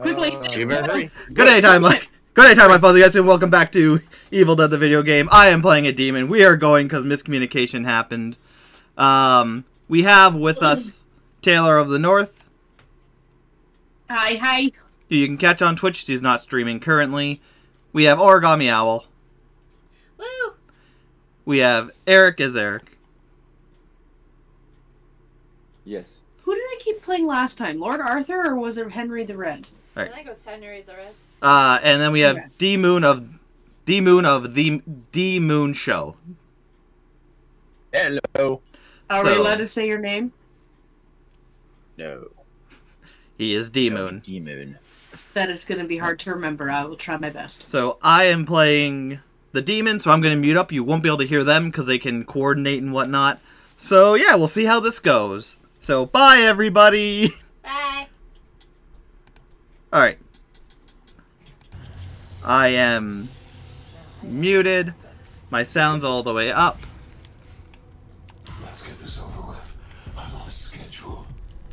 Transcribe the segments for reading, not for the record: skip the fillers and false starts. Quickly! Good day, time, my fuzzy guys, and welcome back to Evil Dead the Video Game. I am playing a demon. We are going because miscommunication happened. We have with us Taylor of the North. Hi, hi. Who you can catch on Twitch. She's not streaming currently. We have Origami Owl. Woo! We have Eric as Eric. Yes. Who did I keep playing last time? Lord Arthur or was it Henry the Red? Right. I think it was Henry the Red. And then we have D-Moon of the D-Moon Show. Hello. Are we allowed to say your name? No. He is D-Moon. D-Moon. That is going to be hard to remember. I will try my best. So I am playing the demon, so I'm going to mute up. You won't be able to hear them because they can coordinate and whatnot. So yeah, we'll see how this goes. So bye, everybody. Bye. All right. I am muted. My sound's all the way up. Let's get this over with. I'm on a schedule.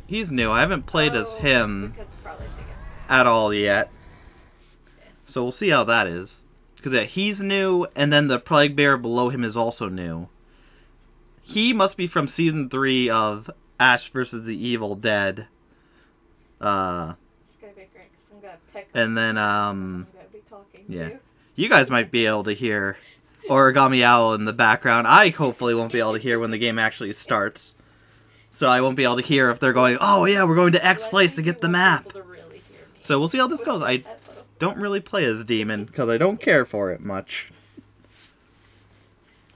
He's new. I haven't played as him at all yet. So we'll see how that is. Because yeah, he's new, and then the Plague Bearer below him is also new. He must be from Season 3 of Ash versus the Evil Dead. It's going to be great, because I'm going to pick and then, I'm going to be talking to. You guys might be able to hear Origami Owl in the background. I hopefully won't be able to hear when the game actually starts. So I won't be able to hear if they're going, oh yeah, we're going to X place to get the map. Really so we'll see how this goes. I don't really play as Demon, because I don't care for it much.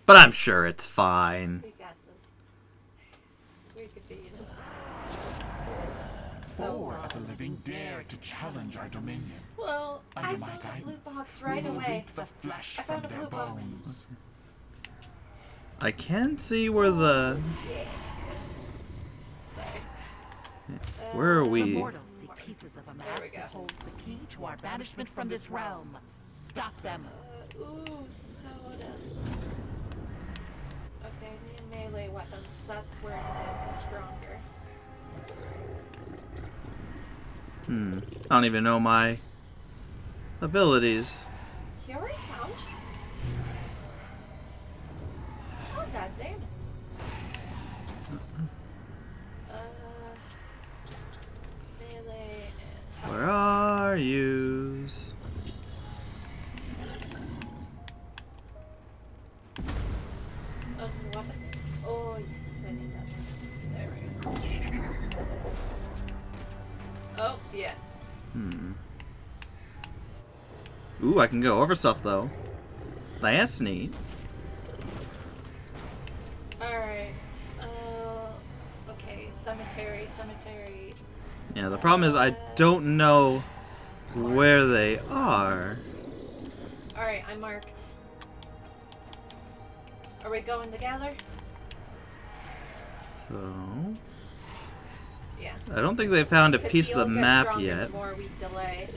But I'm sure it's fine. Four of the living dare to challenge our dominion. Well, I found a blue box right away. The flesh I found a blue box. I can't see where the... Where are we? The mortals see pieces of a map that holds the key to our banishment from this realm. Stop them. Ooh, soda. Okay, I need a melee weapon, because that's where I get stronger. Hmm. I don't even know my abilities. You already found you? Oh, god damn it. Melee and... Where are yous? Oh, weapon. Oh, yes, I need that one. There we go. Oh, yeah. Hmm. Ooh, I can go over stuff, though. That's neat. Alright. Okay. Cemetery. Yeah, the problem is I don't know where they are. Alright, I marked. Are we going to gather? So... Yeah. I don't think they found a piece of the map yet. The more we delay.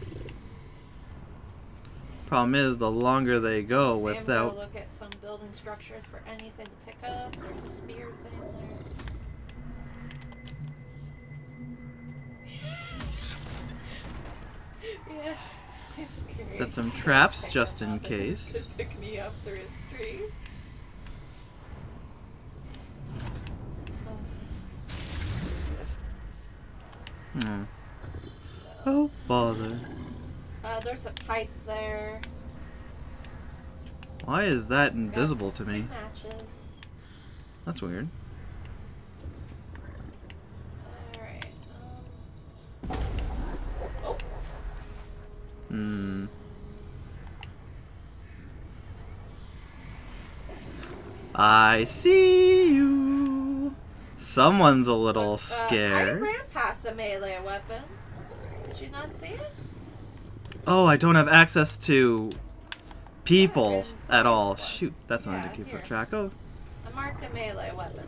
Problem is, the longer they go without. We'll look at some building structures for anything to pick up. There's a spear thing there. Yeah, it's scary. Set some traps just in case. Pick me up through a street. Hmm. Oh, bother. There's a pipe there. Why is that invisible to me? Matches. That's weird. Alright. Oh. Hmm. I see you. Someone's a little scared. I ran past a melee weapon. Did you not see it? Oh, I don't have access to people at all. Shoot, that's not to keep track of. I marked a melee weapon.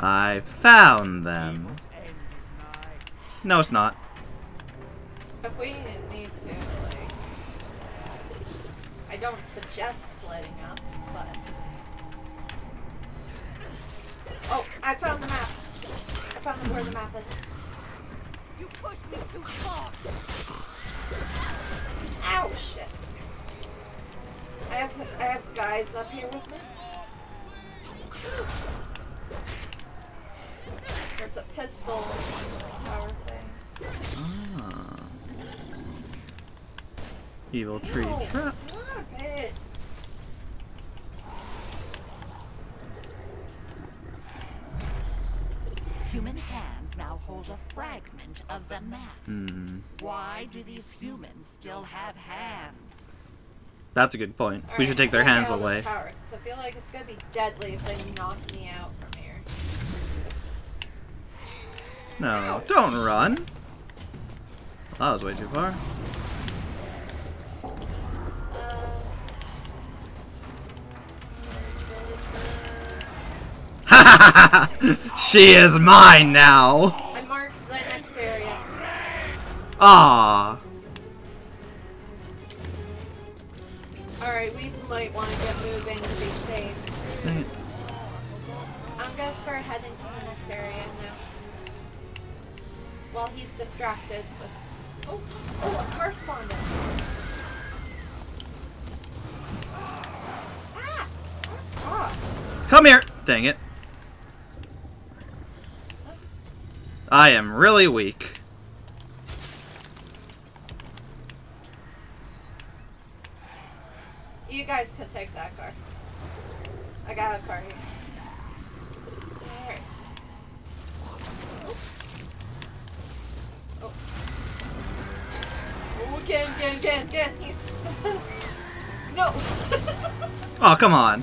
I found them. No, it's not. if we need to, like, I don't suggest splitting up, but... Oh, I found the map. I found where the map is. You pushed me too far. Ow, shit. I have guys up here with me. There's a pistol power thing. Ah. Evil tree traps. Human hands now hold a fragment of the map. Hmm. Why do these humans still have hands? That's a good point. All we should take their hands away. So I feel like it's gonna be deadly if they knock me out from here. No, ow, don't run. That was way too far. She is mine now. I marked the next area. Ah. All right, we might want to get moving to be safe. I'm gonna start heading to the next area now. While he's distracted with... Oh, oh, a correspondent. Ah! Oh. Come here! Dang it. I am really weak. You guys can take that car. I got a car here. Alright. Oh. Oh, again. He's... No! Oh, come on.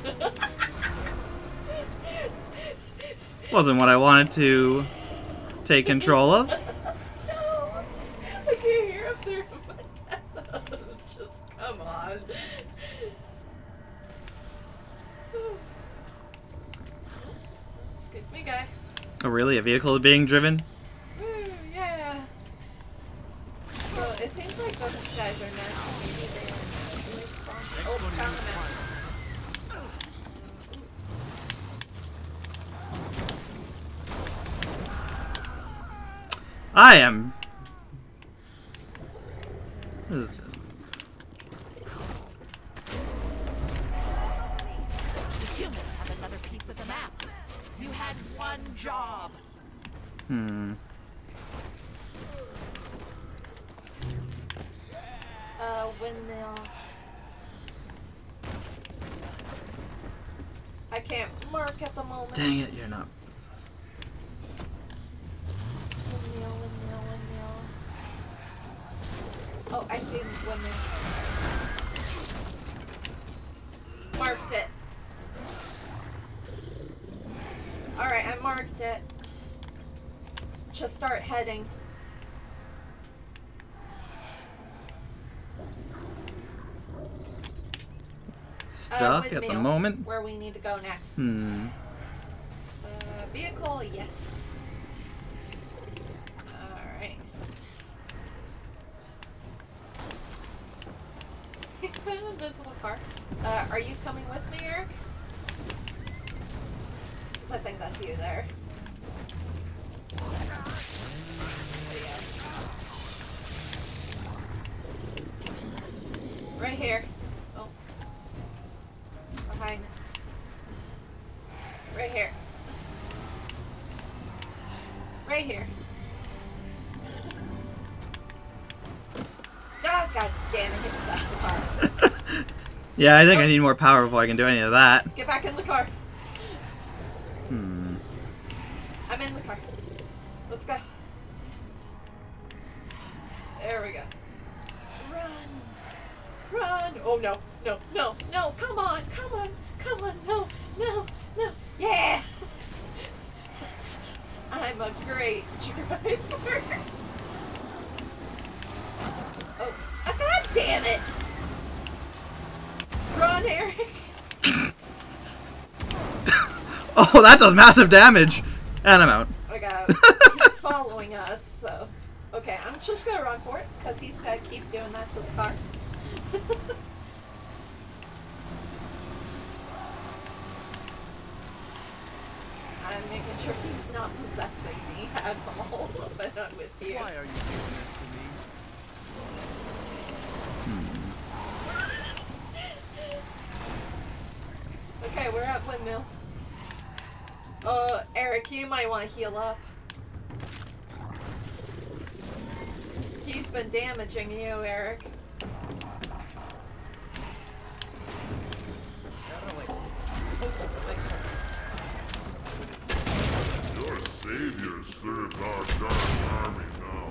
Wasn't what I wanted to... take control of. No! I can't hear up there. Just come on. Excuse me, guy. Oh, really? A vehicle is being driven? Ooh, yeah. Well, it seems like those guys are nice. Oh, found them out. I am. The humans have another piece of the map. You had one job. Hmm. Windmill. I can't mark at the moment. Dang it, you're not. Oh, I see women. Marked it. Alright, I marked it. Just start heading. Stuck at the moment. Where we need to go next. Hmm. Vehicle, yes. Invisible car. Are you coming with me, Eric? Because I think that's you there. Right here. Oh. Behind. Right here. Right here. Oh, God damn it, that's the car. Yeah, I think I need more power before I can do any of that. Get back in the car. Hmm. I'm in the car. Let's go. There we go. Run. Oh, no. Come on. No. Yeah. I'm a great driver. Oh, God damn it. Run, Eric! Oh, that does massive damage! And I'm out. I got... He's following us, so... Okay, I'm just gonna run for it, because he's gotta keep doing that to the car. I'm making sure he's not possessing me at all, but I'm with you. Why are you doing this to me? Okay, we're at windmill. Eric, you might want to heal up. He's been damaging you, Eric. Your savior serves our dark army now.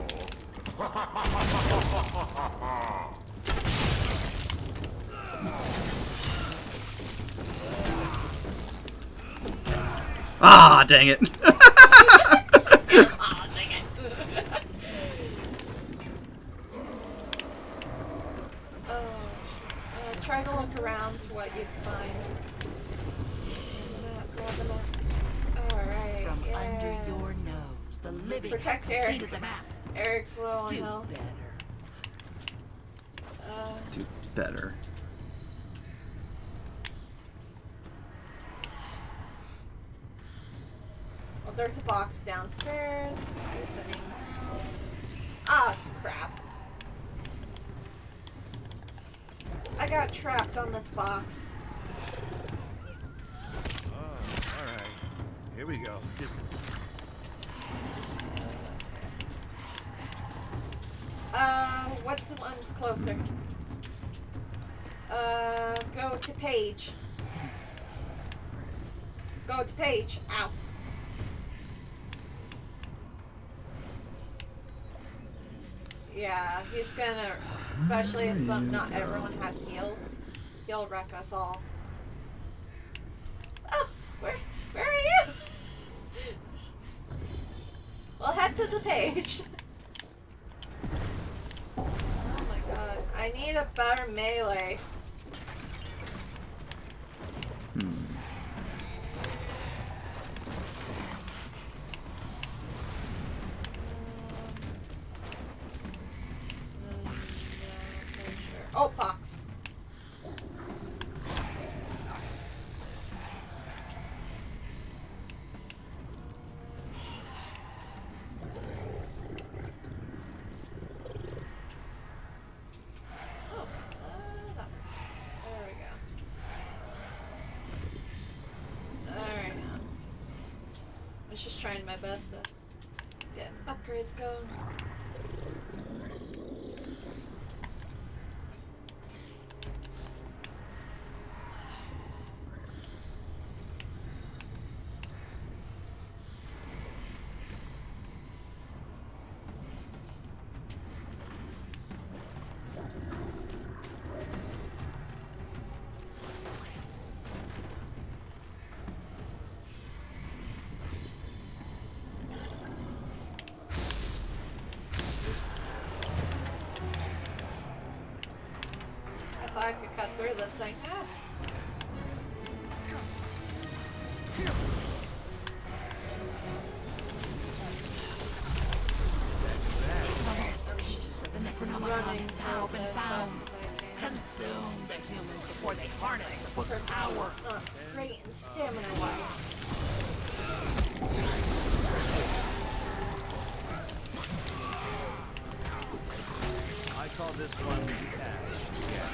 Ah, dang it. Ah, dang it. Try to look around to what you find. Alright. From under your nose, the living protect Eric. The map. Eric's low on health. Do better. Well, there's a box downstairs. Ah, crap. I got trapped on this box. Oh, alright. Here we go. Just... what's one's closer? Go to page. Go to page. Ow. Yeah, he's gonna, especially if some, not everyone has heals, he'll wreck us all. Oh, where are you? Well, head to the page. Oh my god, I need a better melee. Oh, box. Oh, there we go. Alright, now. I was just trying my best to get upgrades going. Through this thing. Ah. The Necronomicon now been found. Consume the humans before they harness the book's power. Great and stamina-wise. I call this one Ash. Yeah.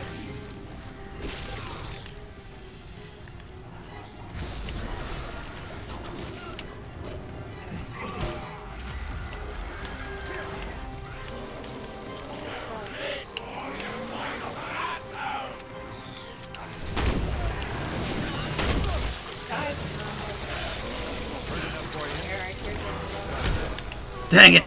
Dang it!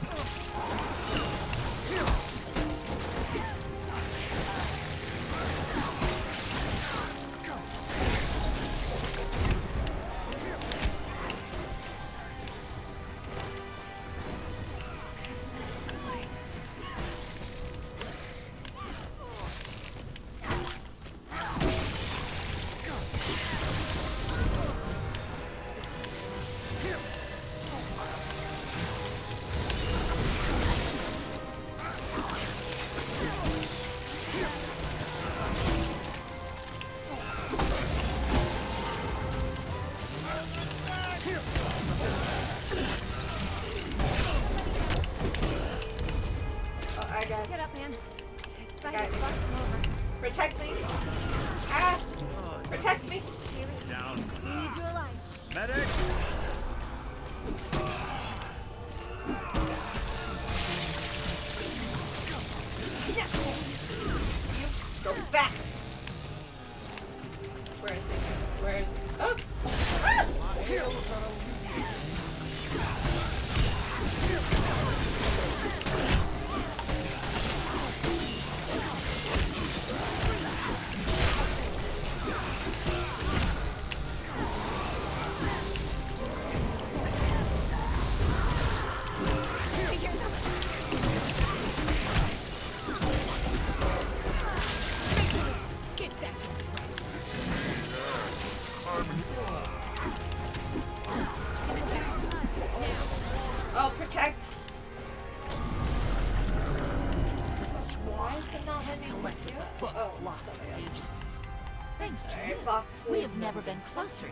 it up, man. This spider's fucking over. Protect me. Ah! Protect me. Down. We need you alive. Medic! You go back! Where is it? Where is it? Oh! Ah! Here.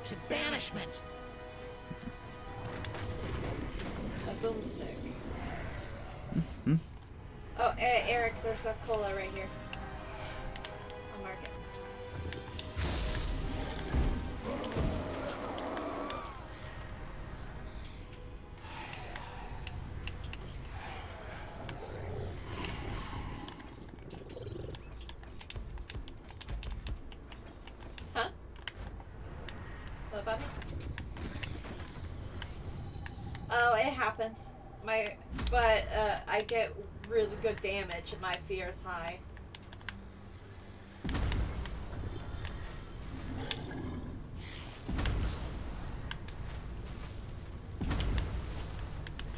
To banishment. A boomstick. Mm-hmm. Oh, Eric, there's a cola right here. I'll mark it. But I get really good damage and my fear is high. I'm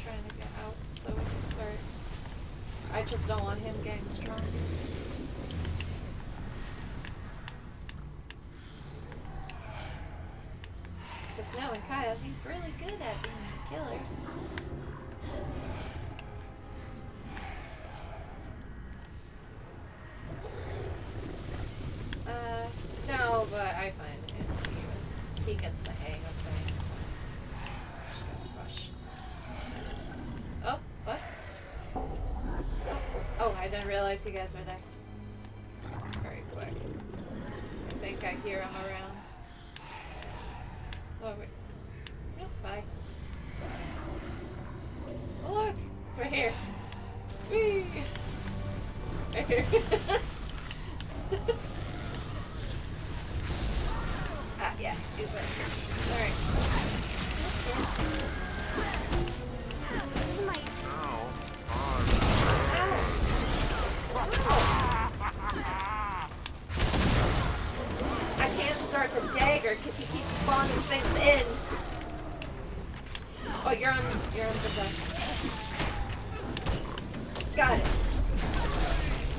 trying to get out so we can start. I just don't want him getting strong. Because now in Kyle, he's really good at being a killer. You guys are there. Very quick. I think I hear him around. Oh, wait. Oh, bye. Oh, look! It's right here. Whee! Right here. Ah, yeah. He's right here. Alright. The dagger, because he keeps spawning things in. Oh, you're on the deck. Got it.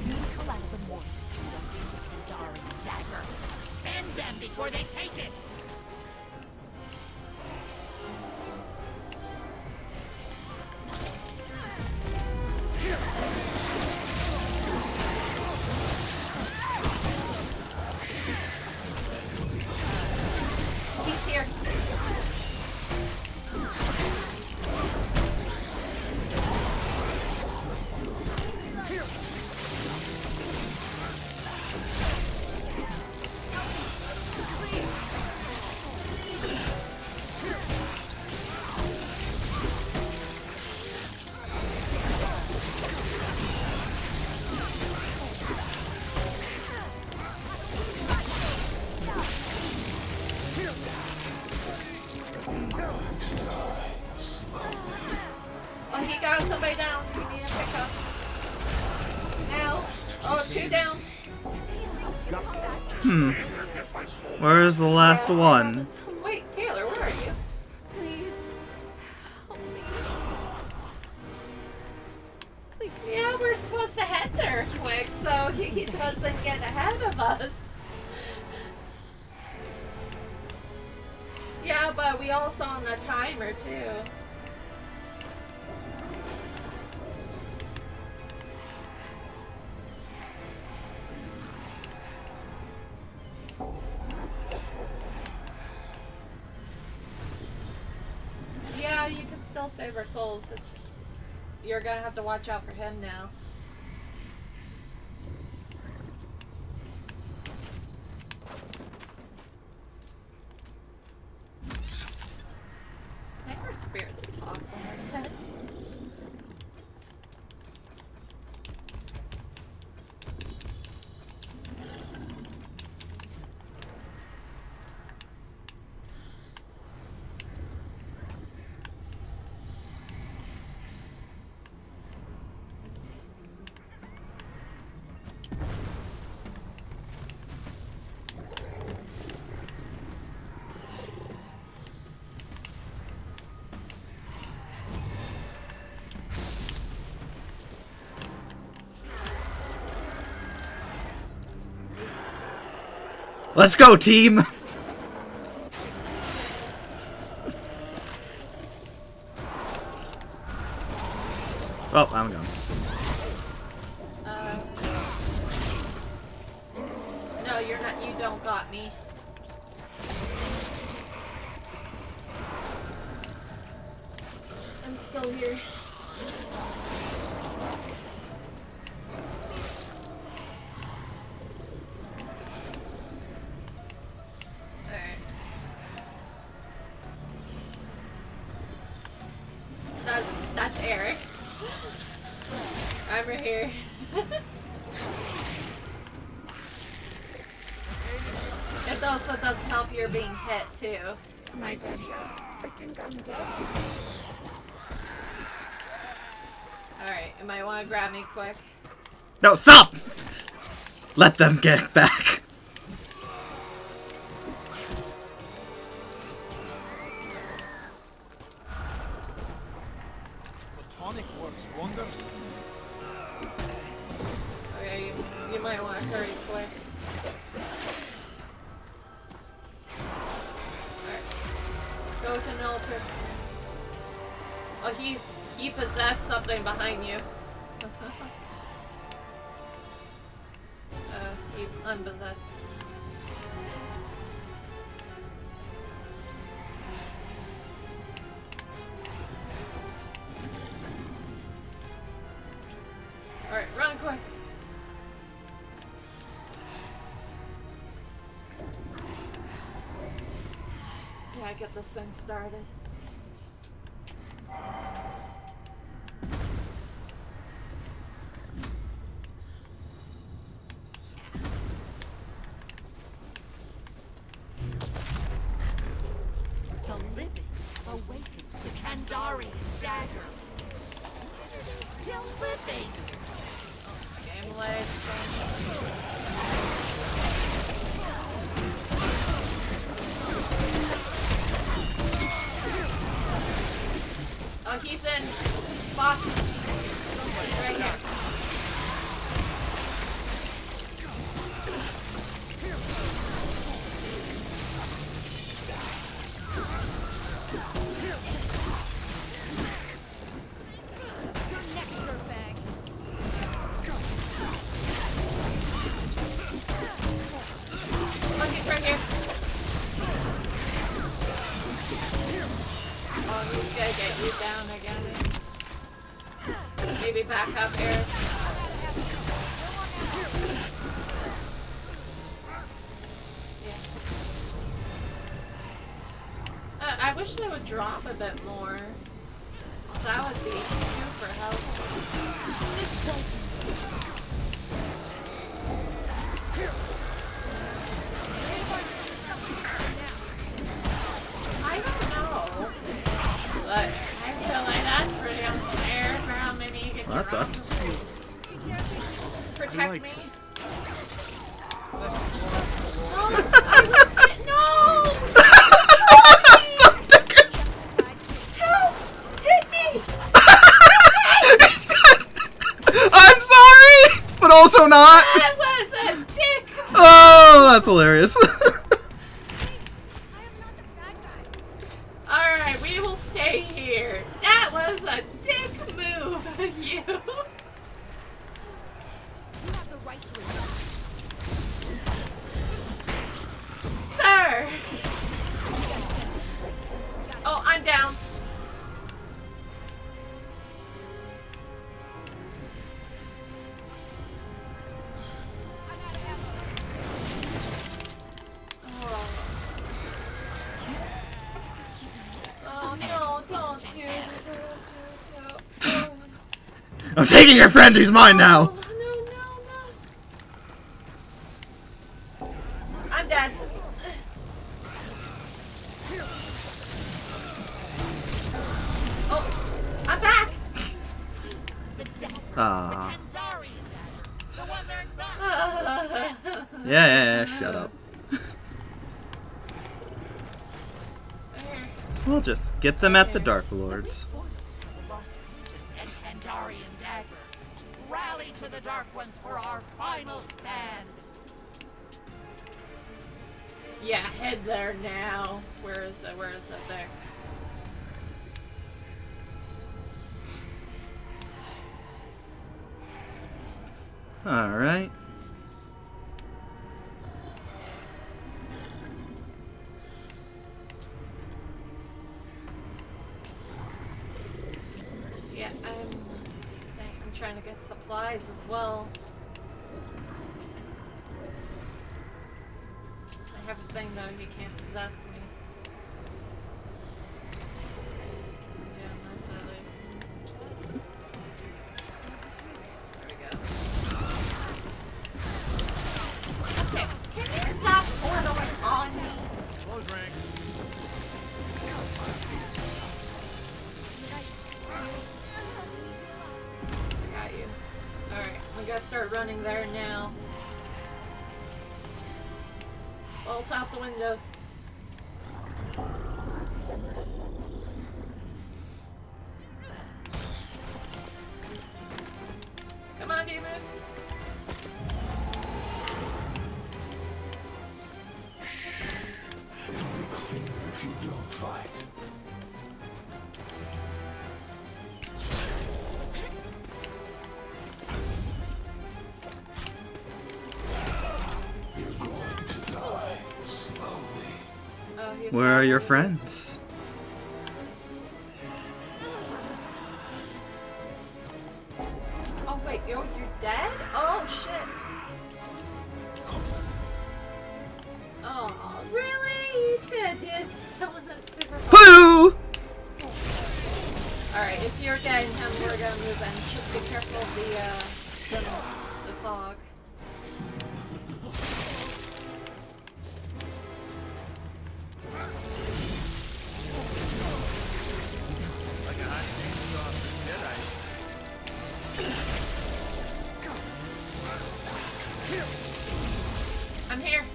You collect the mortals to the Kandarian dagger. Bend them before they take it. Where's the last one? Wait, Taylor, where are you? Please. Help me. Please. Yeah, we're supposed to head there quick so he doesn't get ahead of us. Yeah, but we all saw on the timer too. Save our souls. It's just, you're gonna have to watch out for him now. Let's go, team! Oh, I'm gone. No, you're not. You don't got me. I'm still here. Too. Am I dead yet? I think I'm dead. Alright, you might want to grab me quick. No, stop! Let them get back. Platonic works wonders. Okay, you might want to hurry quick. Go to an altar. Oh, he possessed something behind you. He unpossessed. Alright, run quick. Get this thing started. The living awakens the Kandarian dagger. Still living. Game leg. Oh, he's in boss right here. Your next dirt bag. Look, he's right here. Oh, he's gonna get you down again. Maybe back up here. Yeah. I wish they would drop a bit more. So that would be super helpful. But I feel like that's pretty unfair for how many you get. Well, that sucked. Protect me. No! Help! Hit me! I'm sorry! But also not! That was a dick! Oh, that's hilarious. I'm taking your friend, he's mine now! No, no, no. I'm dead. Oh, I'm back! Ah. Yeah, shut up. We'll just get them at the Dark Lords. To the Dark Ones for our final stand. Yeah, head there now. Where is that? Where is that there? All right. Yeah, I'm trying to get supplies as well. I have a thing though, he can't possess me. Yeah, most of these. Okay, can you stop ordering on me? Close rank. I got you. Alright, I'm gonna start running there now. Bolt out the windows. Come on, demon. If you don't fight. You're going to die slowly. Oh, where are your friends? Oh wait, you're dead? Oh shit. Oh really? He's gonna do it to someone that's super fun. Alright, if you're dead, we're gonna move in. Just be careful of the fog. Like a hot thing off this Deadite. I'm here.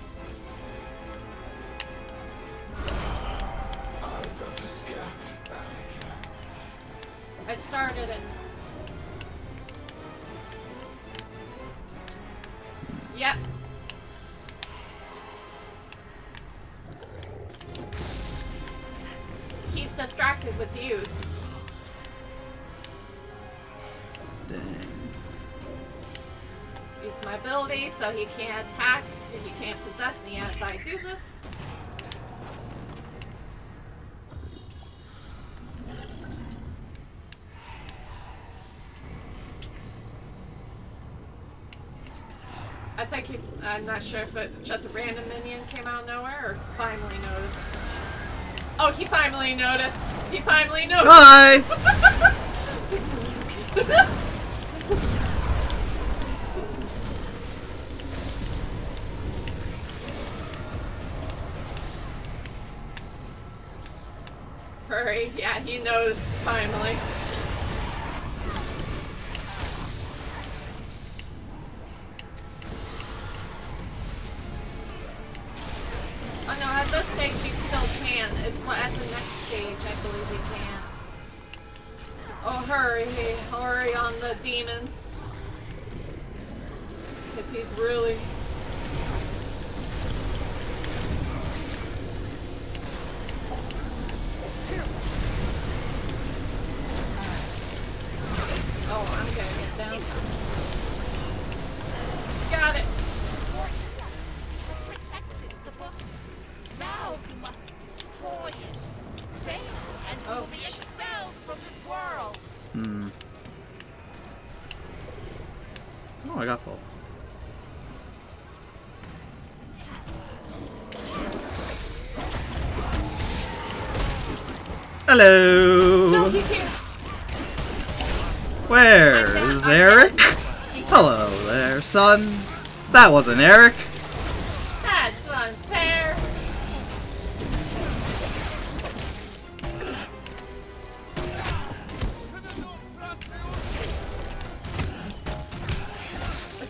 I've got to scout. I started it. Yep. He's distracted with use. Dang. Use my ability so he can't attack and he can't possess me as I do this. I think he, I'm not sure if it just a random minion came out of nowhere or finally noticed. Oh, he finally noticed. He finally noticed. Hi. Hurry! Yeah, he noticed finally. Oh no, at this stage he still can. It's at the next stage, I believe he can. Oh, hurry. Hurry on the demon. Because he's really... Oh, I'm gonna get down. Got it! Now you must destroy it. Fail and you will be expelled from this world. Hmm. Oh, I got full. Hello. No, he's here. Where's Eric? Hello there, son. That wasn't Eric. That's unfair.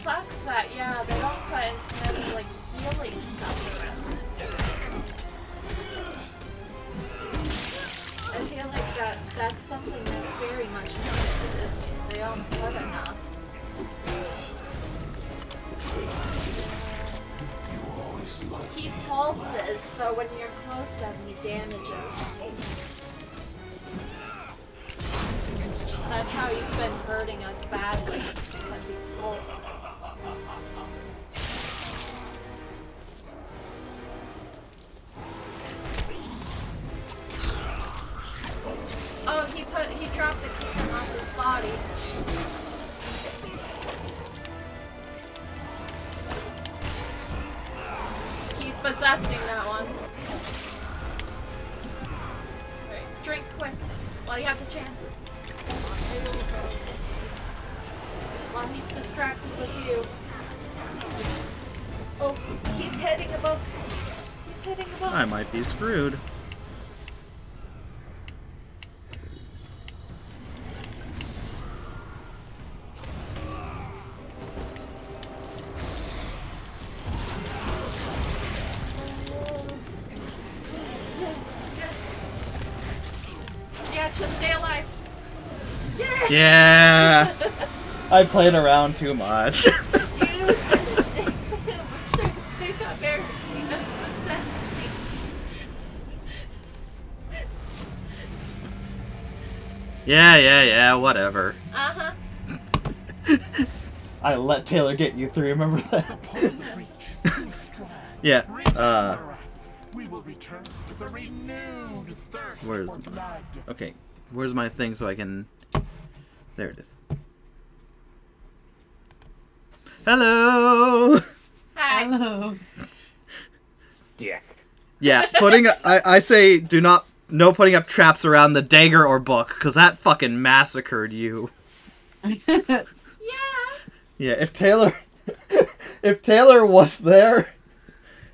Sucks that, yeah, they don't put instead of like healing stuff around. I feel like that's something that's very much missed is they don't put enough. You always love. three pulses, so when you're close to them, he damages. That's how he's been hurting us badly, because he pulses. Oh, he dropped the cannon off his body. He's possessing that one. Alright, drink quick while you have the chance. While he's distracted with you. Oh, he's heading above. He's heading above. I might be screwed. Yeah, I played around too much. Yeah, whatever. I let Taylor get you three, remember that? Yeah, where's my... Okay, where's my thing so I can... There it is. Hello. Hi. Hello. Dick. Yeah, putting I say do not no putting up traps around the dagger or book because that fucking massacred you. Yeah. Yeah. If Taylor was there,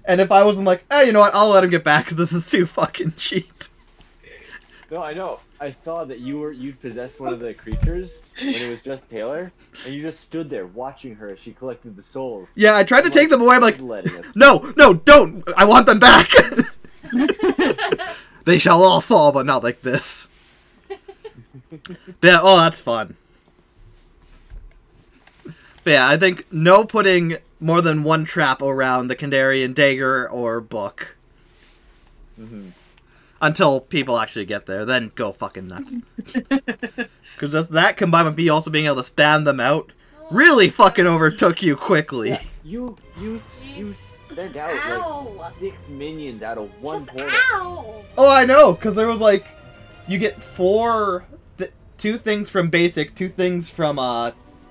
and if I wasn't like, hey, you know what? I'll let him get back because this is too fucking cheap. No, I know. I saw that you'd possessed one of the creatures when it was just Taylor, and you just stood there watching her as she collected the souls. Yeah, I tried to take them away. I'm like, no, don't! I want them back. They shall all fall, but not like this. Yeah. Oh, that's fun. But yeah, I think no putting more than one trap around the Kandarian dagger or book. Mm-hmm. Until people actually get there, then go fucking nuts. Because that combined with me also being able to spam them out really fucking overtook you quickly. Yeah, you sent out like 6 minions out of one point. Ow. Oh, I know, because there was like, you get 2 things from basic, 2 things from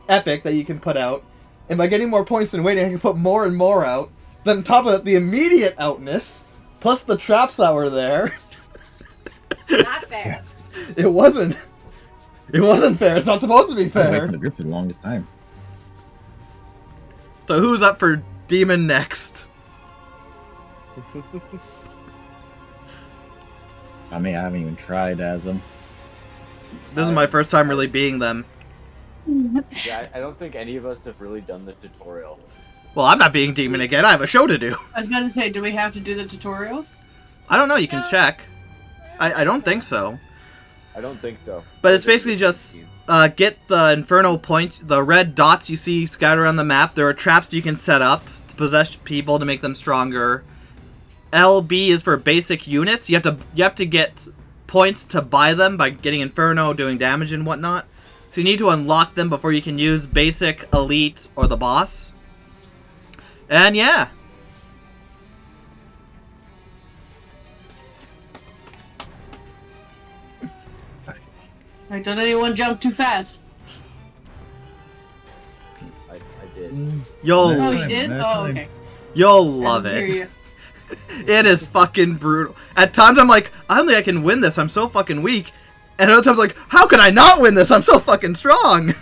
epic that you can put out, and by getting more points than waiting, I can put more and more out. Then on top of that, the immediate outness plus the traps that were there. Not fair. It wasn't. It wasn't fair. It's not supposed to be fair. I've been for the longest time. So who's up for demon next? I mean, I haven't even tried as them. This is my first time really being them. Yeah, I don't think any of us have really done the tutorial. Well, I'm not being demon again. I have a show to do. I was going to say, do we have to do the tutorial? I don't know. You can check. I don't think so. I don't think so. But it's basically just get the Inferno points, the red dots you see scattered around the map. There are traps you can set up to possess people to make them stronger. LB is for basic units. You have to get points to buy them by getting Inferno, doing damage and whatnot. So you need to unlock them before you can use basic, elite, or the boss. And yeah. Alright, don't anyone jump too fast. I did. Oh, you did? Oh, okay. You'll love it. It is fucking brutal. At times I'm like, I don't think I can win this, I'm so fucking weak. And other times I'm like, how can I not win this? I'm so fucking strong.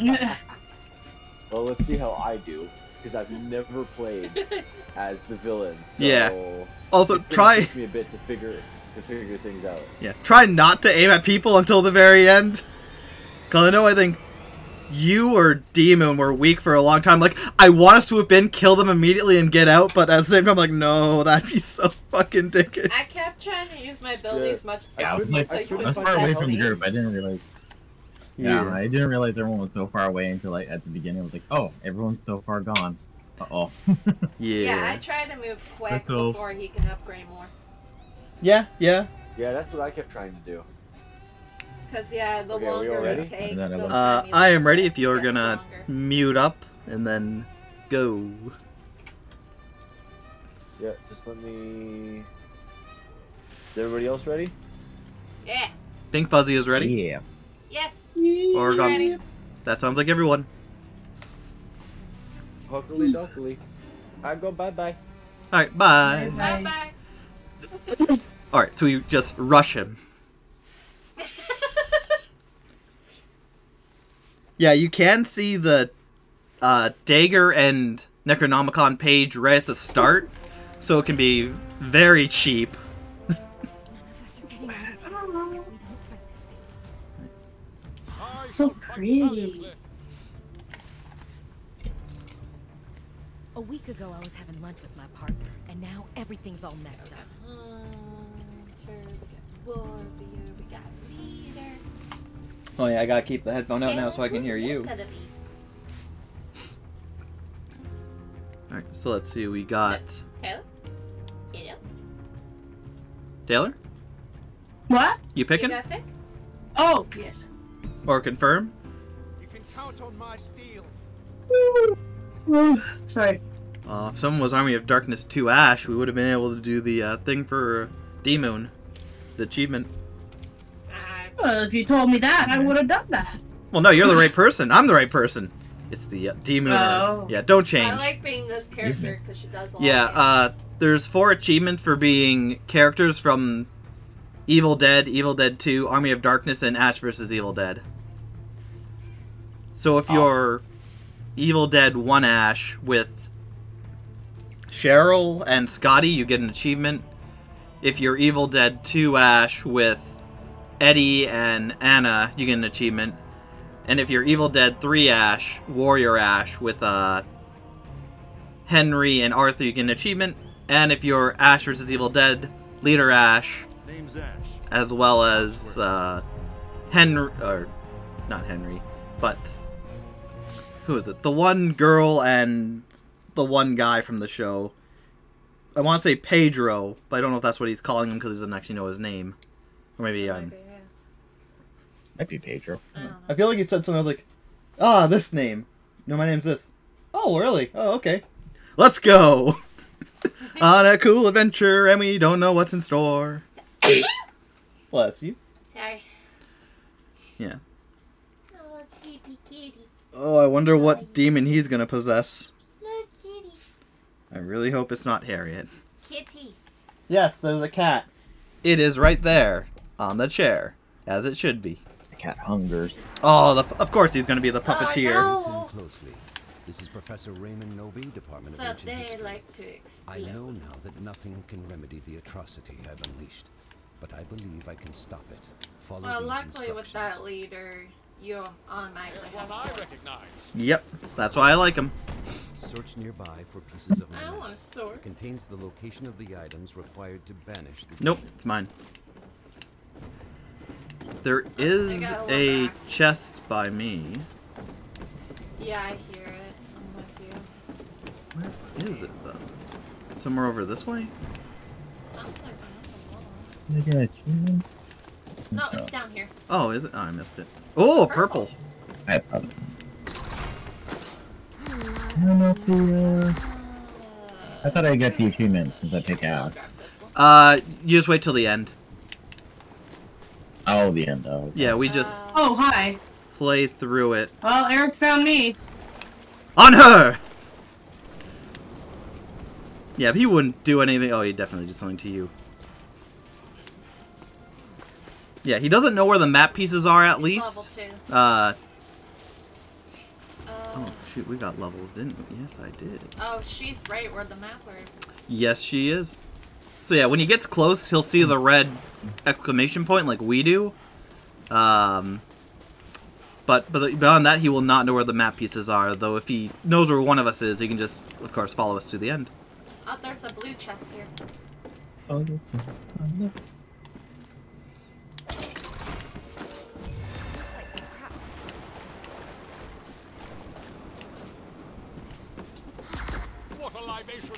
Well, let's see how I do. Because I've never played as the villain. So yeah. Also, it took me a bit to figure things out. Yeah. Try not to aim at people until the very end. Because I know I think you or D-Moon were weak for a long time. Like, I want to swoop in, kill them immediately, and get out. But at the same time, I'm like, no, that'd be so fucking dickish. I kept trying to use my ability as much as possible. I was far away from the group. I didn't realize. Yeah, I didn't realize everyone was so far away until, like, at the beginning I was like, oh, everyone's so far gone. Uh-oh. Yeah, I try to move quick before he can upgrade more. Yeah, that's what I kept trying to do. Because, yeah, the longer we take, I am ready if you're gonna mute up and then go. Yeah, just let me... Is everybody else ready? Yeah. PinkFuzzy is ready? Yeah. Yes. Origami. That sounds like everyone. Huckily duckily. I go bye-bye. Alright, bye. Bye-bye. Alright, so we just rush him. Yeah, you can see the dagger and Necronomicon page right at the start, so it can be very cheap. So pretty. A week ago, I was having lunch with my partner, and now everything's all messed up. Oh yeah, I gotta keep the headphone out now so I can hear you. Alright, so let's see, we got... Taylor? Yeah. Taylor? What? You picking? Oh, yes. Or confirm? You can count on my steel. Sorry. If someone was Army of Darkness 2 Ash, we would have been able to do the thing for D-Moon, the achievement. Well, if you told me that, I would have done that. Well, no, you're the right person. I'm the right person. It's the D-Moon. Oh. Yeah, don't change. I like being this character because she does a lot. Yeah, there's 4 achievements for being characters from Evil Dead, Evil Dead 2, Army of Darkness, and Ash versus Evil Dead. So if you're Evil Dead 1 Ash with Cheryl and Scotty, you get an achievement. If you're Evil Dead 2 Ash with Eddie and Anna, you get an achievement. And if you're Evil Dead 3 Ash, Warrior Ash with Henry and Arthur, you get an achievement. And if you're Ash vs. Evil Dead, Leader Ash, as well as Henry, or not Henry, but who is it? The one girl and the one guy from the show. I want to say Pedro, but I don't know if that's what he's calling him because he doesn't actually know his name. Or maybe might be Pedro. I feel like he said something. I was like, "Ah, this name. No, my name's this." Oh, really? Oh, okay. Let's go on a cool adventure, and we don't know what's in store. Bless you. Sorry. Yeah. Oh, sleepy kitty. Oh, I wonder what demon he's gonna possess. Look, kitty. I really hope it's not Harriet. Kitty. Yes, there's a cat. It is right there on the chair, as it should be. The cat hungers. Oh, of course he's going to be the puppeteer. Oh, no. This is Professor Raymond Noby, Department of Ancient History. Like to I know now that nothing can remedy the atrocity I've unleashed, but I believe I can stop it. Follow these luckily with that leader, you're on my list. Yep, that's why I like him. Search nearby for pieces of my map. It contains the location of the items required to banish the demon. It's mine. There is a chest by me. Yeah, I hear it. I'm with you. Where is it, though? Somewhere over this way? Sounds like another wall. No, it's down here. Oh, is it? Oh, I missed it. Oh, purple! I have purple. I thought I got the achievement since I pick out. You just wait till the end. Oh, the end, though. Yeah, we just... Oh, hi. Play through it. Well, Eric found me. On her! Yeah, but he wouldn't do anything... Oh, he definitely did something to you. Yeah, he doesn't know where the map pieces are, at least. Oh, shoot, we got levels, didn't we? Yes, I did. Oh, she's right where the map is. Yes, she is. So yeah, when he gets close, he'll see the red exclamation point like we do. But beyond that, he will not know where the map pieces are, though if he knows where one of us is, he can just, of course, follow us to the end. Oh, there's a blue chest here. Oh, no. libation.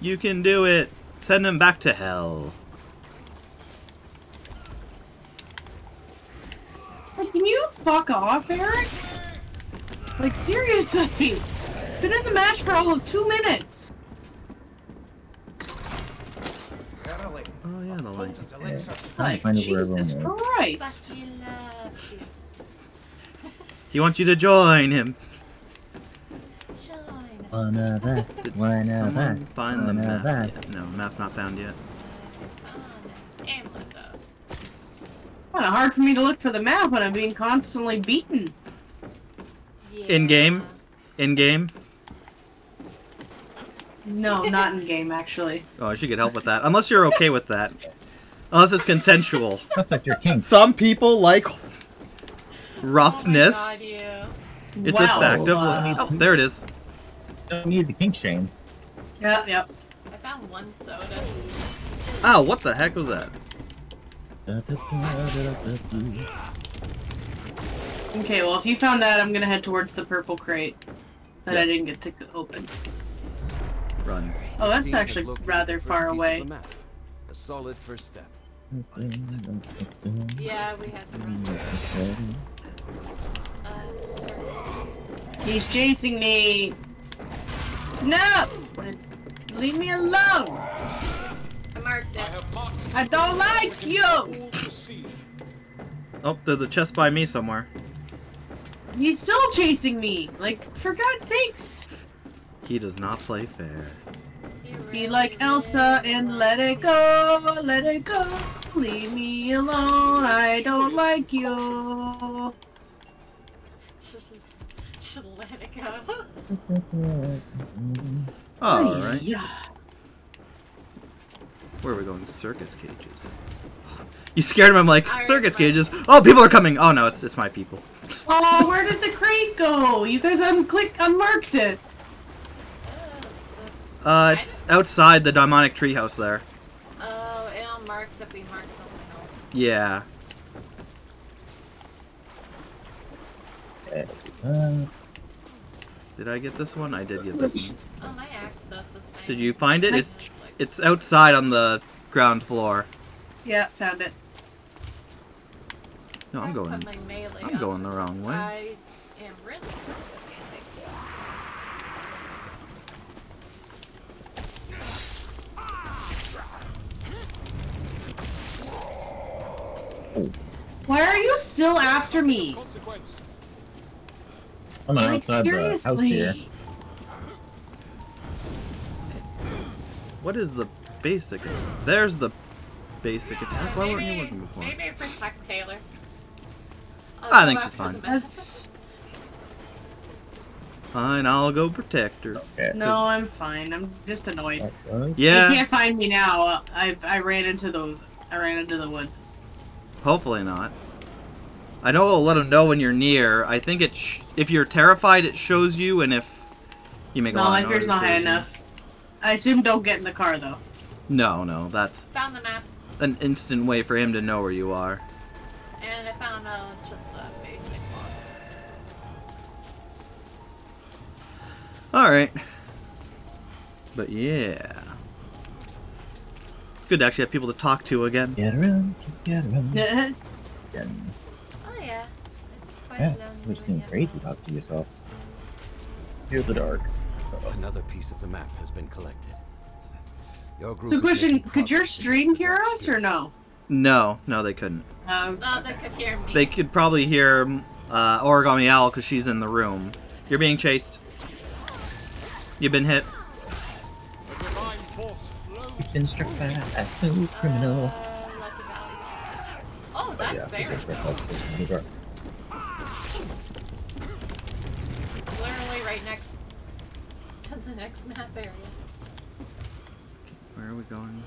You can do it. Send them back to hell. Can you fuck off, Eric? Like, seriously. It's been in the match for all of 2 minutes. Oh, yeah, the light. Like, Jesus Christ. He wants you to join him. Another. Another. Find the map. Yet? No, map not found yet. Kind of hard for me to look for the map when I'm being constantly beaten. Yeah. In game? In game? No, not in game, actually. Oh, I should get help with that. Unless you're okay with that. Unless it's consensual. That's like your king. Some people like roughness. Oh God, yeah. It's wow. A fact of life. Oh, there it is. Don't need the kink shame. Yep, yep. I found one soda. Oh, what the heck was that? Okay, well, if you found that, I'm gonna head towards the purple crate that I didn't get to open. Run. Oh, that's actually rather far away. A solid first step. Yeah, we had to run. He's chasing me. No! Leave me alone! I marked it. I don't like you! Oh, there's a chest by me somewhere. He's still chasing me! Like, for God's sakes! He does not play fair. Be like Elsa and let it go! Let it go! Leave me alone! I don't like you! Let it go. All right. Yeah. Where are we going? Circus cages. You scared him. I'm like, circus cages. Oh, people are coming. Oh no, it's my people. Oh, where did the crate go? You guys unmarked it. It's outside the demonic treehouse there. Oh, it unmarks if we mark something else. Yeah. Did I get this one? I did get this one. Oh, my axe does the same. Did you find it? It's outside on the ground floor. Yeah, found it. No, I'm going the wrong way. I am really strong with melee. Why are you still after me? I'm not outside the house here. What is the basic attack? There's the basic attack. Why weren't you working before? Maybe protect Taylor. I think she's fine. That's... Fine, I'll go protect her. Okay. No, I'm fine. I'm just annoyed. Yeah. You can't find me now. I ran into the woods. Hopefully not. I know it'll let them know when you're near. I think it if you're terrified, it shows you, and if you make a lot of noise. No, my fear's not high enough. I assume don't get in the car, though. No, no, that's... Found the map. An instant way for him to know where you are. And I found just a basic one. Alright. But yeah. It's good to actually have people to talk to again. Get around, get around. Get around. Yeah, you're just getting crazy to talk to yourself. Here's the dark. Another piece of the map has been collected. Your group. So, question: could your stream hear us or no? No, no, they couldn't. No, they could hear me. They could probably hear Origami Owl because she's in the room. You're being chased. You've been hit. You've been struck by a smooth criminal. Oh, that's very cool. Literally right next to the next map area. Where are we going?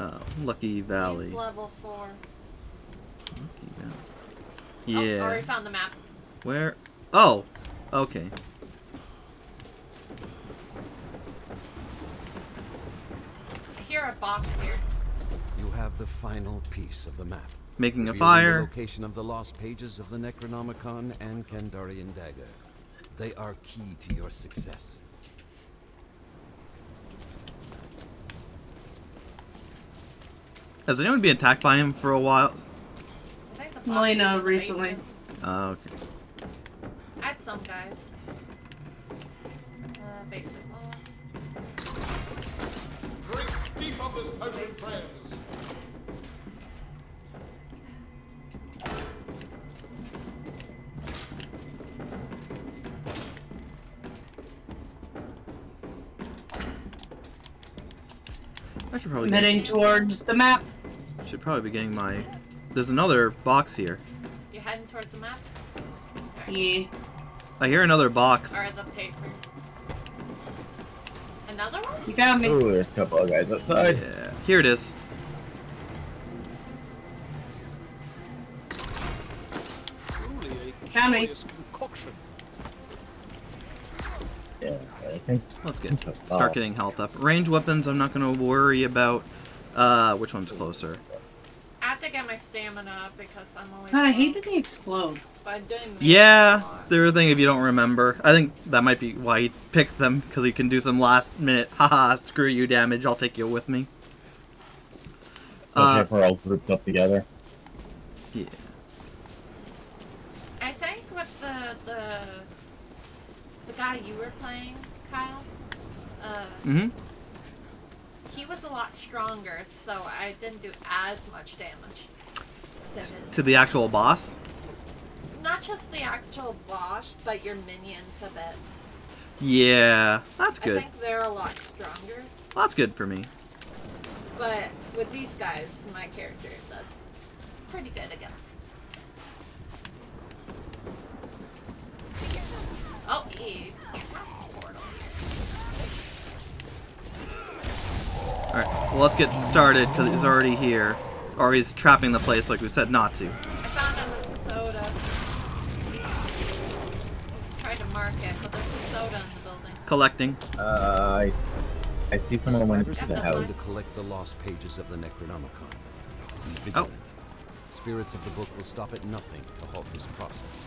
Oh, Lucky Valley. He's level 4. Lucky Valley. Yeah. Oh, I already found the map. Where? Oh, okay. I hear a box here. You have the final piece of the map. making a fire. The location of the lost pages of the Necronomicon and Kandarian dagger. They are key to your success. Has anyone been attacked by him for a while? Melina recently. Oh, okay. At some guys. Basic box. Drink deep of this potion, friends. I should probably heading towards the map. Should probably be getting my. There's another box here. You're heading towards the map? Okay. Yeah. I hear another box. Or the paper. Another one? You found me. Ooh, there's a couple of guys outside. Yeah. Here it is. Found me. Yeah, okay. Let's start getting health up. Range weapons, I'm not going to worry about. Which one's closer? I have to get my stamina up because I'm only. God, I hate that they explode. But I didn't. Yeah, they're a thing if you don't remember. I think that might be why he picked them, because he can do some last minute, haha, screw you damage, I'll take you with me. If we're all grouped up together. Yeah. I think with the guy you were playing, Kyle, he was a lot stronger, so I didn't do as much damage. To the actual boss? Not just the actual boss, but your minions a bit. Yeah, that's good. I think they're a lot stronger. Well, that's good for me. But with these guys, my character does pretty good, I guess. Oh, he trapped the portal here. Alright, well, let's get started because he's already here. Or he's trapping the place like we said not to. I found him a soda. I tried to mark it, but there's a soda in the building. Collecting. I see when I went to the house. To collect the lost pages of the Necronomicon. Be vigilant. Oh. Spirits of the book will stop at nothing to halt this process.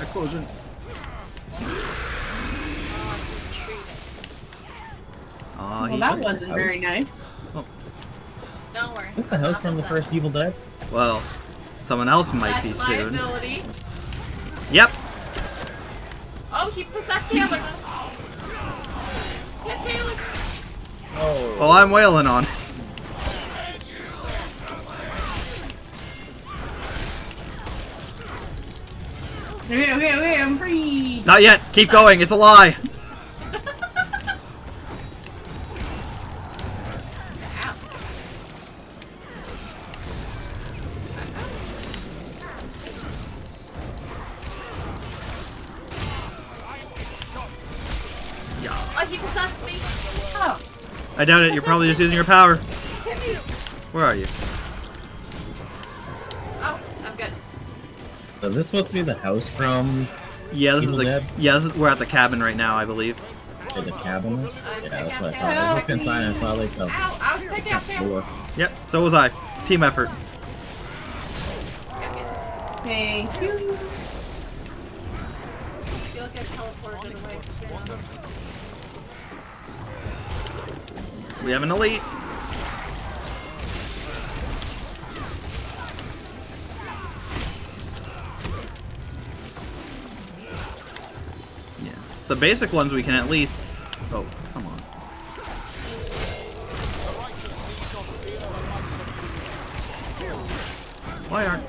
Explosion. Oh, well, that wasn't very nice. Oh. Don't worry. What's the house from the first Evil Dead? Well, someone else might be soon. Liability. Yep. Oh, he possessed the other one. Get Taylor. Oh. Oh, I'm wailing on. Okay, okay, okay, I'm free! Not yet! Keep going, it's a lie! Oh, you possessed me! Oh. I doubt it, you're probably just using your power. Where are you? Is this supposed to be the house from? Yeah, this is the Evil Dead? Yeah, this is, we're at the cabin right now, I believe. At the cabin? Yeah, that's what I thought. I looked inside and I saw like the floor. Yep, so was I. Team effort. Thank you. You'll get teleported away soon. We have an elite. The basic ones we can at least. Oh, come on. Why aren't.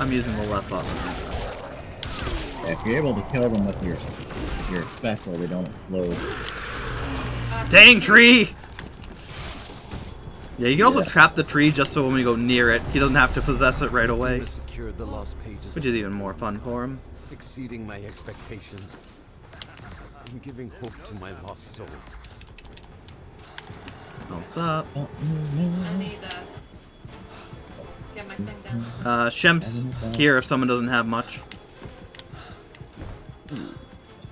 I'm using the left button. Yeah, if you're able to kill them with your special, they don't explode. Dang tree! Yeah, you can also trap the tree just so when we go near it, he doesn't have to possess it right away. Which is even more fun for him. Exceeding my expectations and giving hope to my lost soul. I need to get my thing down. Shemp's here if someone doesn't have much.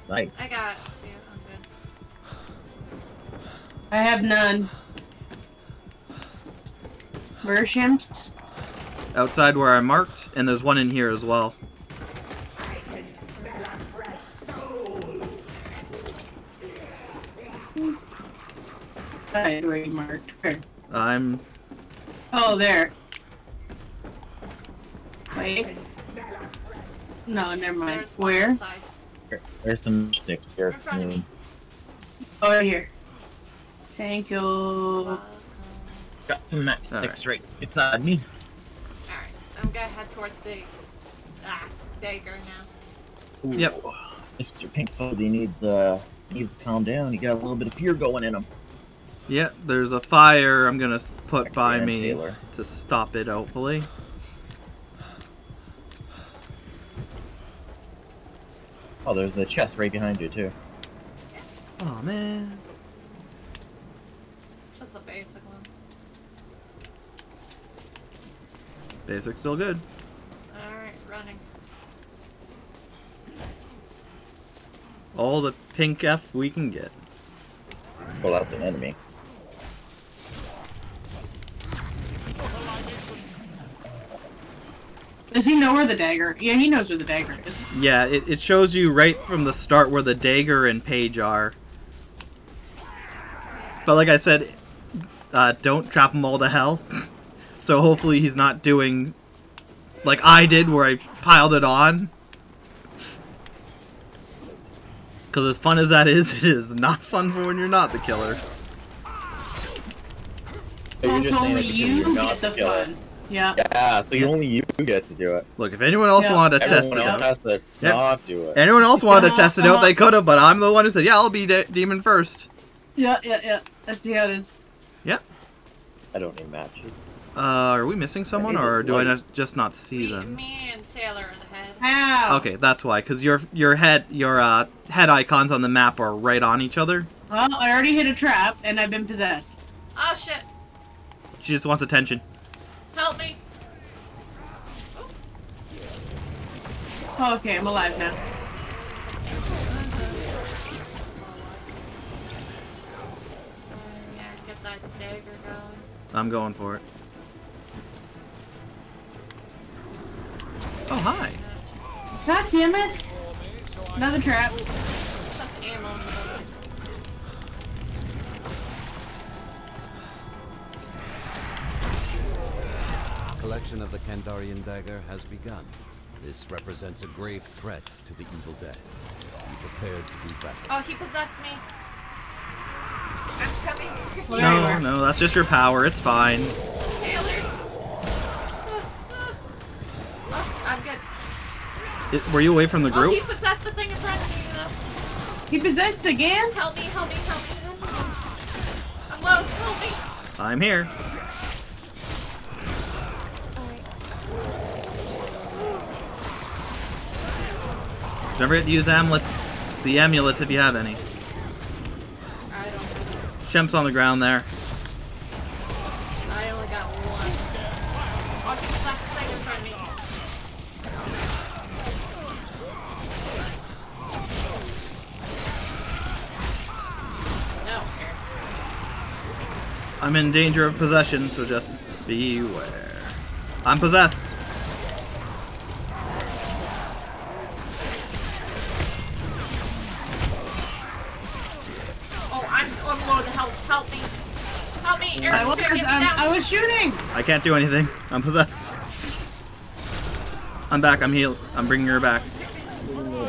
Psych. I got two. I'm good. I have none. Where are shims? Outside where I marked, and there's one in here as well. Outside where you marked. Where? I'm... Oh, there. Wait. No, never mind. Where? Outside. There's some sticks here. In front of me. Over here. Thank you. Got some matchsticks right beside me. Alright, I'm gonna head towards the dagger now. Ooh, yep. Mr. PinkFuzzy needs to calm down. He got a little bit of fear going in him. Yeah, there's a fire I'm gonna put by me to stop it, hopefully. Oh, there's the chest right behind you, too. Oh, man. That's a basic one. Basic's still good. Alright, running. All the pink F we can get. Well, that's an enemy. Does he know where the dagger is? Yeah, he knows where the dagger is. Yeah, it shows you right from the start where the dagger and page are. But like I said, don't trap them all to hell. So hopefully he's not doing like I did where I piled it on. Because as fun as that is, it is not fun for when you're not the killer. It's only you get the fun. Yeah. Yeah. So you only you get to do it. Look, if anyone else wanted to test it out, anyone else wanted to test it out, they could have. But I'm the one who said, "Yeah, I'll be demon first." Yeah, yeah, yeah. Let's see how it is. Yeah. I don't need matches. Are we missing someone, or do I just not see them? Me and Taylor are the head. Ow. Okay, that's why, because your head icons on the map are right on each other. Well, I already hit a trap, and I've been possessed. Oh shit! She just wants attention. Help me! Oh, okay, I'm alive now. Yeah, get that dagger going. I'm going for it. Oh, hi! God damn it! Another trap. That's ammo. The collection of the Kandarian dagger has begun. This represents a grave threat to the Evil Dead. Be prepared to be battled. Oh, he possessed me. I'm coming. Whatever. No, no, that's just your power. It's fine. Taylor. Oh, I'm good. Were you away from the group? Oh, he possessed the thing in front of me. He possessed again? Help me, help me, help me, help me. I'm low. Help me. I'm here. Don't forget to use the amulets if you have any. I don't know. Chemp's on the ground there. I only got one. Watch the last thing in front of me. No, here. I'm in danger of possession, so just beware. I'm possessed. I was shooting! I can't do anything. I'm possessed. I'm back. I'm healed. I'm bringing her back.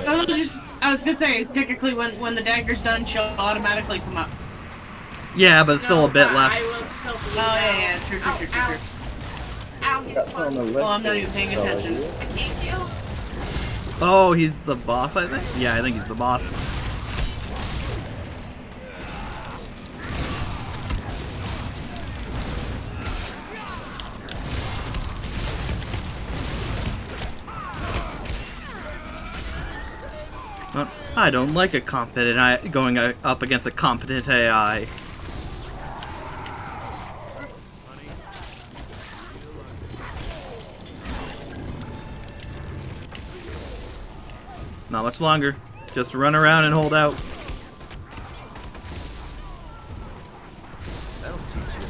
I was gonna say, technically, when the dagger's done, she'll automatically come up. Yeah, but it's still a bit left. Oh, yeah, yeah. True, true, true, true. Ow, he's fun. Well, I'm not even paying attention. I can't heal. Oh, he's the boss, I think? Yeah, I think he's the boss. I don't like a competent AI going up against a competent AI. Not much longer. Just run around and hold out. That'll teach you.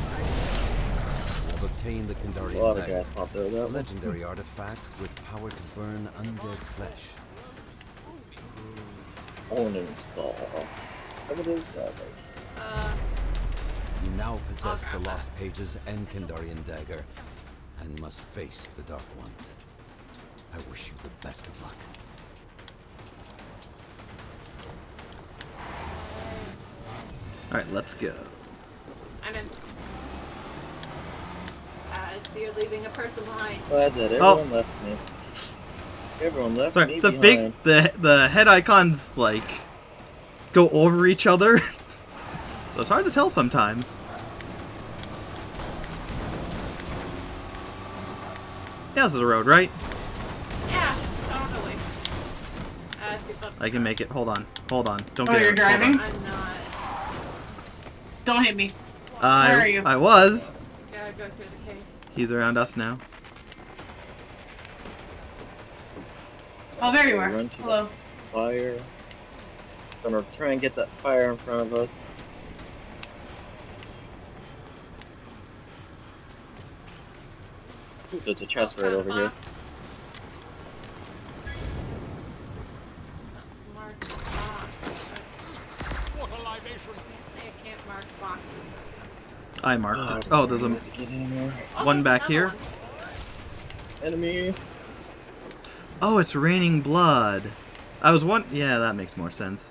I've obtained the Kandarian dagger, a legendary artifact with power to burn undead flesh. You now possess the Lost Pages and Kandarian dagger, and must face the Dark Ones. I wish you the best of luck. Alright, let's go. I'm in. I see you're leaving a person behind. Oh, I did. Everyone left me. Everyone left me behind. Sorry, the head icons, like, go over each other. So it's hard to tell sometimes. Yeah, this is a road, right? Yeah, totally. I can make it. Hold on. Hold on. Don't get it. Oh, you're driving? I'm not. Don't hit me. Where are you? I was. Gotta go through the cave. He's around us now. Oh, there you are. Hello. Fire. I'm gonna try and get that fire in front of us. Ooh, there's a chest right over here. I marked it. Oh, there's a one back here. Enemy. Oh, it's raining blood. I was one. Yeah, that makes more sense.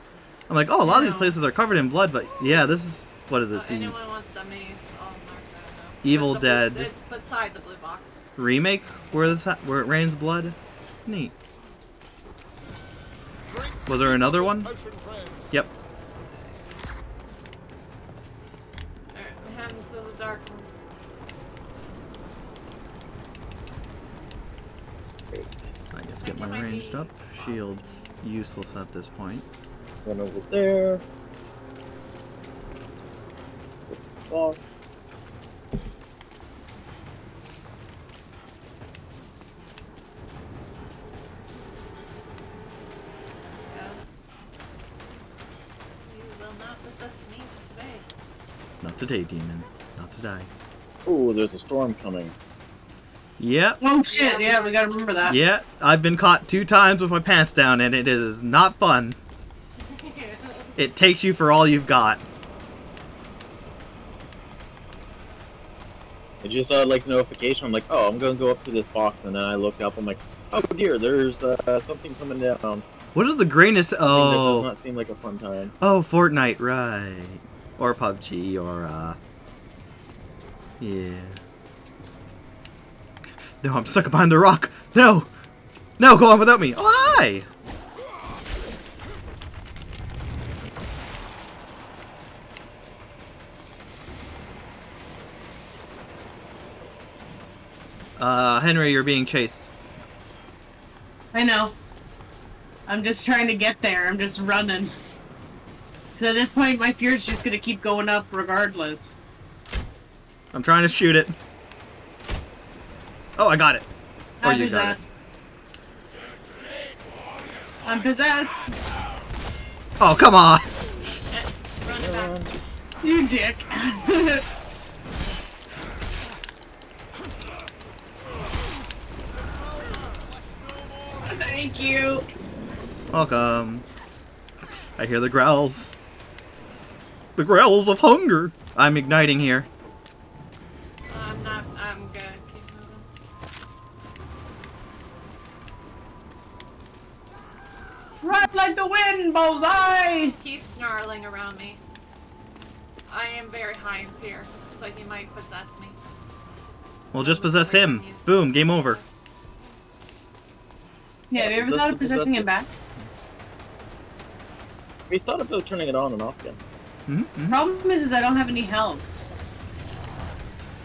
I'm like, oh, a lot of these places are covered in blood, but yeah, this is what is it? Oh, anyone wants the maze? I'll mark that up. Evil Dead. It's beside the blue box. Remake where it rains blood. Neat. Was there another one? Yep. Darkness. I guess get my ranged up. Shields useless at this point. One over there. Oh. You will not possess me today. Not today, demon. Not today. Oh, there's a storm coming. Yeah. Oh shit, yeah, we gotta remember that. Yeah, I've been caught 2 times with my pants down and it is not fun. It takes you for all you've got. I just saw like notification, I'm like, oh, I'm gonna go up to this box, and then I looked up, I'm like, oh dear, there's something coming down. What is the greyness? Oh. That does not seem like a fun time. Oh, Fortnite, right. Or PUBG, or yeah. No, I'm stuck behind the rock. No, no, go on without me. Oh, hi. Henry, you're being chased. I know. I'm just trying to get there. I'm just running. Because at this point, my fear is just gonna keep going up, regardless. I'm trying to shoot it. Oh, I got it. Or I'm possessed. I'm possessed. Oh, come on. Run it back. You dick. Thank you. Welcome. I hear the growls. The growls of hunger. I'm igniting here. Rap like the wind, bullseye! He's snarling around me. I am very high in fear, so he might possess me. Well, just possess him. Boom, game over. Yeah, have you ever thought of possessing him back? We thought about turning it on and off again. Mm-hmm. The problem is I don't have any health.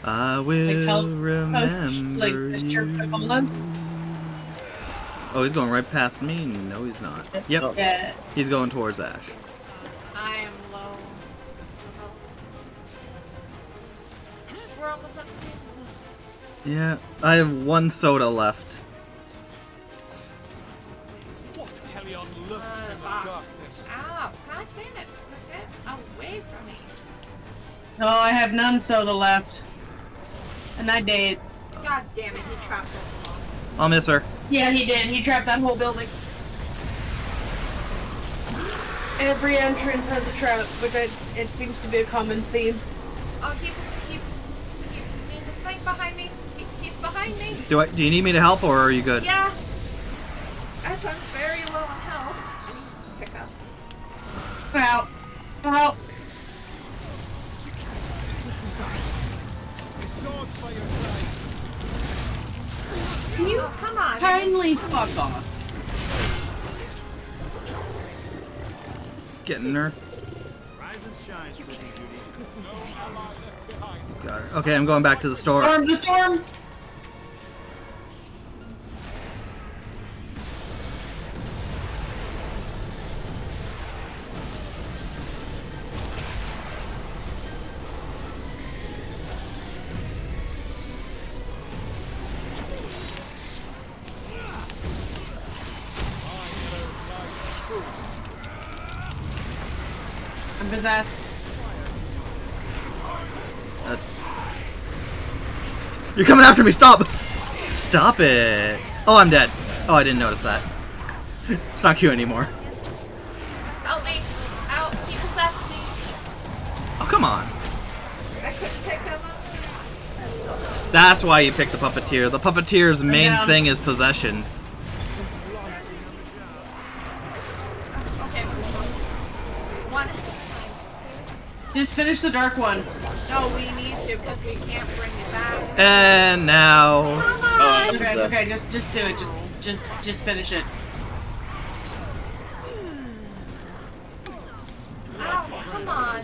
I will like health, remember you. Oh, he's going right past me? No, he's not. Yep. Yeah. He's going towards Ash. I am low. We're almost at the pizza. Yeah, I have 1 soda left. What the hell, No, I have none soda left. And I did. God damn it, he trapped us all. I'll miss her. Yeah, he did. He trapped that whole building. Every entrance has a trap, which it seems to be a common theme. Oh, he's in the sight behind me. He's behind me. Do you need me to help, or are you good? Yeah. As I'm very low on health. I need to pick up. Wow. Wow. Can you kindly fuck off? Getting her. Rise and shine, pretty beauty. No ally left behind. Got her. Okay, I'm going back to the store. Storm, the storm! Possessed. You're coming after me! Stop! Stop it! Oh, I'm dead. Oh, I didn't notice that. It's not cute anymore. Help me! Out! He possessed me! Oh, come on! I couldn't pick him up. That's why you picked the puppeteer. The puppeteer's main thing is possession. Just finish the dark ones. No, we need to because we can't bring it back. And now. Oh, okay, okay, just do it. Just finish it. Oh, come on.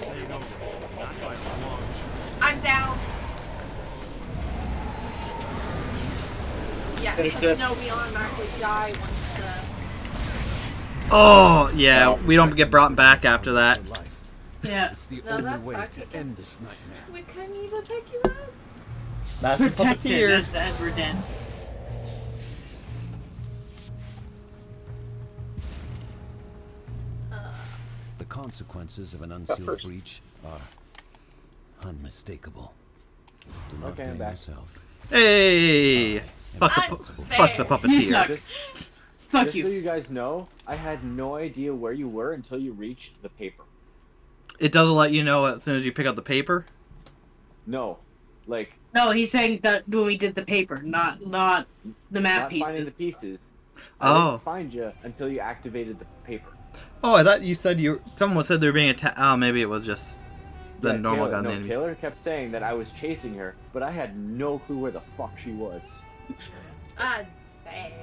I'm down. Yeah, because no, we automatically die once the. Oh yeah, we don't get brought back after that. Yeah. It's the only way to end this nightmare. We couldn't even pick you up. That's protected as we're dead. The consequences of an unsealed breach are unmistakable. Do not blame yourself. Hey! Fuck the puppeteer. You suck. Fuck you. Just so you guys know, I had no idea where you were until you reached the paper. It doesn't let you know as soon as you pick up the paper? No. Like... No, he's saying that when we did the paper, not the map pieces. Not finding the pieces. I didn't find you until you activated the paper. Oh, I thought you said you... Someone said they were being attacked. Oh, maybe it was just the normal gun. No, Taylor kept saying that I was chasing her, but I had no clue where the fuck she was.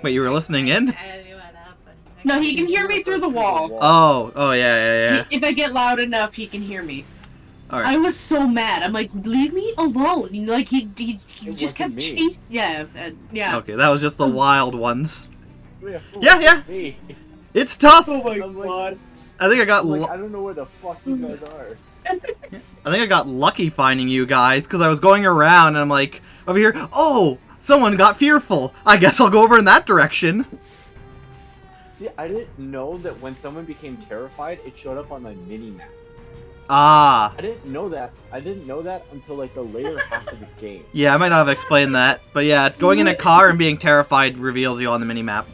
Wait, you were listening in? No, he can hear me through the wall. Oh, yeah. If I get loud enough, he can hear me. All right. I was so mad. I'm like, leave me alone. And, like, he just kept chasing. Yeah, yeah. Okay, that was just the wild ones. Yeah. It's tough. Oh my god. I think I got. Like, I don't know where the fuck you guys are. I think I got lucky finding you guys because I was going around and I'm like, over here. Oh, someone got fearful. I guess I'll go over in that direction. See, I didn't know that when someone became terrified, it showed up on my mini-map. Ah. I didn't know that. I didn't know that until, like, the later half of the game. Yeah, I might not have explained that. But yeah, going in a car and being terrified reveals you on the mini-map.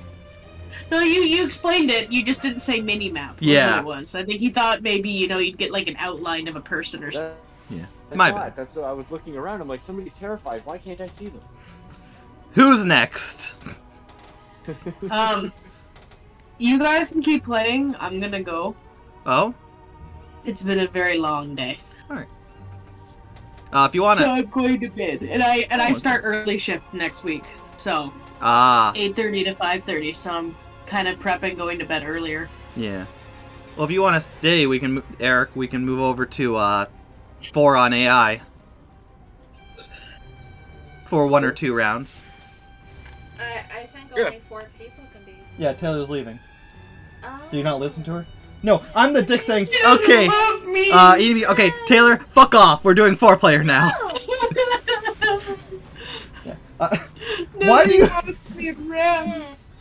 No, you explained it. You just didn't say mini-map. Yeah. What it was. I think he thought maybe, you know, you'd get, like, an outline of a person or something. Yeah. That's what I was looking around. I'm like, somebody's terrified. Why can't I see them? Who's next? You guys can keep playing. I'm gonna go. Oh? It's been a very long day. Alright. If you wanna... So I'm going to bed. And I start early shift next week. So... 8:30 to 5:30. So I'm kind of prepping going to bed earlier. Yeah. Well, if you wanna stay, we can... Eric, we can move over to, 4 on AI. For 1 or 2 rounds. I think only 4 people can be... Yeah, Taylor's leaving. Do you not listen to her? No, I'm the dick saying, okay, okay, Taylor, fuck off. We're doing 4-player now. Yeah.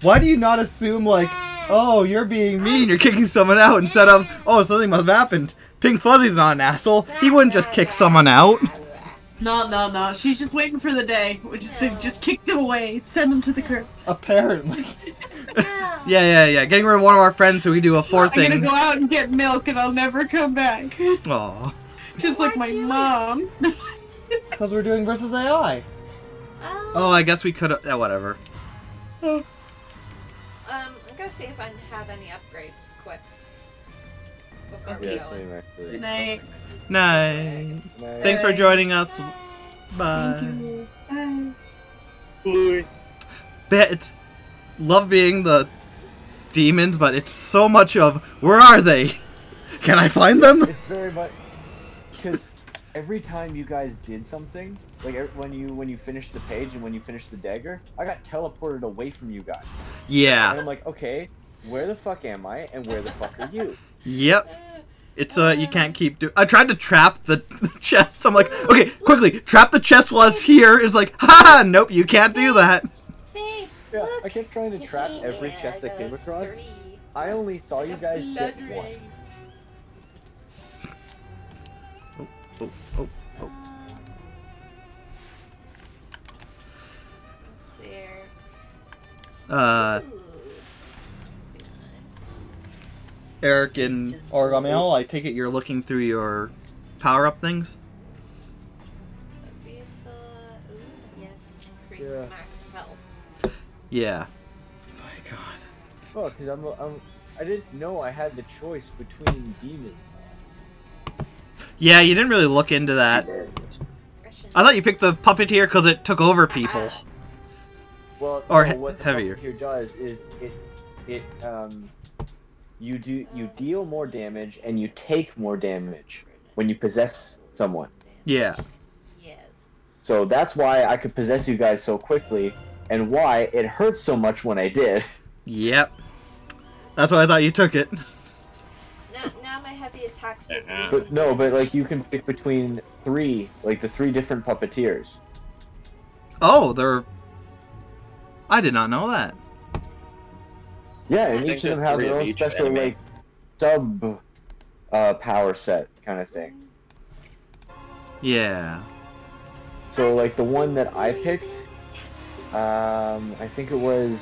Why do you not assume, like, oh, you're being mean, you're kicking someone out, instead of, oh, something must have happened. PinkFuzzy's not an asshole. He wouldn't just kick someone out. No, no, no. She's just waiting for the day. We just kick them away. Send them to the curb. Apparently. Yeah. Getting rid of one of our friends who we do a thing. I'm gonna go out and get milk and I'll never come back. Aww. Just like my mom. Because we're doing versus AI. Oh, I guess we could have... whatever. I'm gonna see if I have any upgrades quick. Before we go. Good night. Night. Thanks for joining us. Bye. Thank you. Bye. Bet it's... Love being the demons, but it's so much of, where are they? Can I find them? It's very much... Because every time you guys did something, like when you finished the page and when you finished the dagger, I got teleported away from you guys. Yeah. And I'm like, okay, where the fuck am I and where the fuck are you? Yep. It's you can't keep doing... I tried to trap the chest. I'm like, okay, quickly, trap the chest while it's here. It's like, ha, nope, you can't do that. Yeah, look. I kept trying to trap every chest I came across. I only saw you guys get one. Oh. Eric and Origami Owl, I take it you're looking through your power-up things? Yes, increase max. Yeah. Oh my god. Fuck, because I didn't know I had the choice between demons. Yeah, you didn't really look into that. I thought you picked the puppeteer because it took over people. Well, or no, what the puppeteer does is you deal more damage and you take more damage when you possess someone. Yeah. Yes. So that's why I could possess you guys so quickly. And why it hurt so much when I did. Yep. That's why I thought you took it. Now my heavy attacks. But no, but like you can pick between the three different puppeteers. Oh, they're... I did not know that. Yeah, and each of them have their own special like sub power set kind of thing. Yeah. So like the one that I picked, I think it was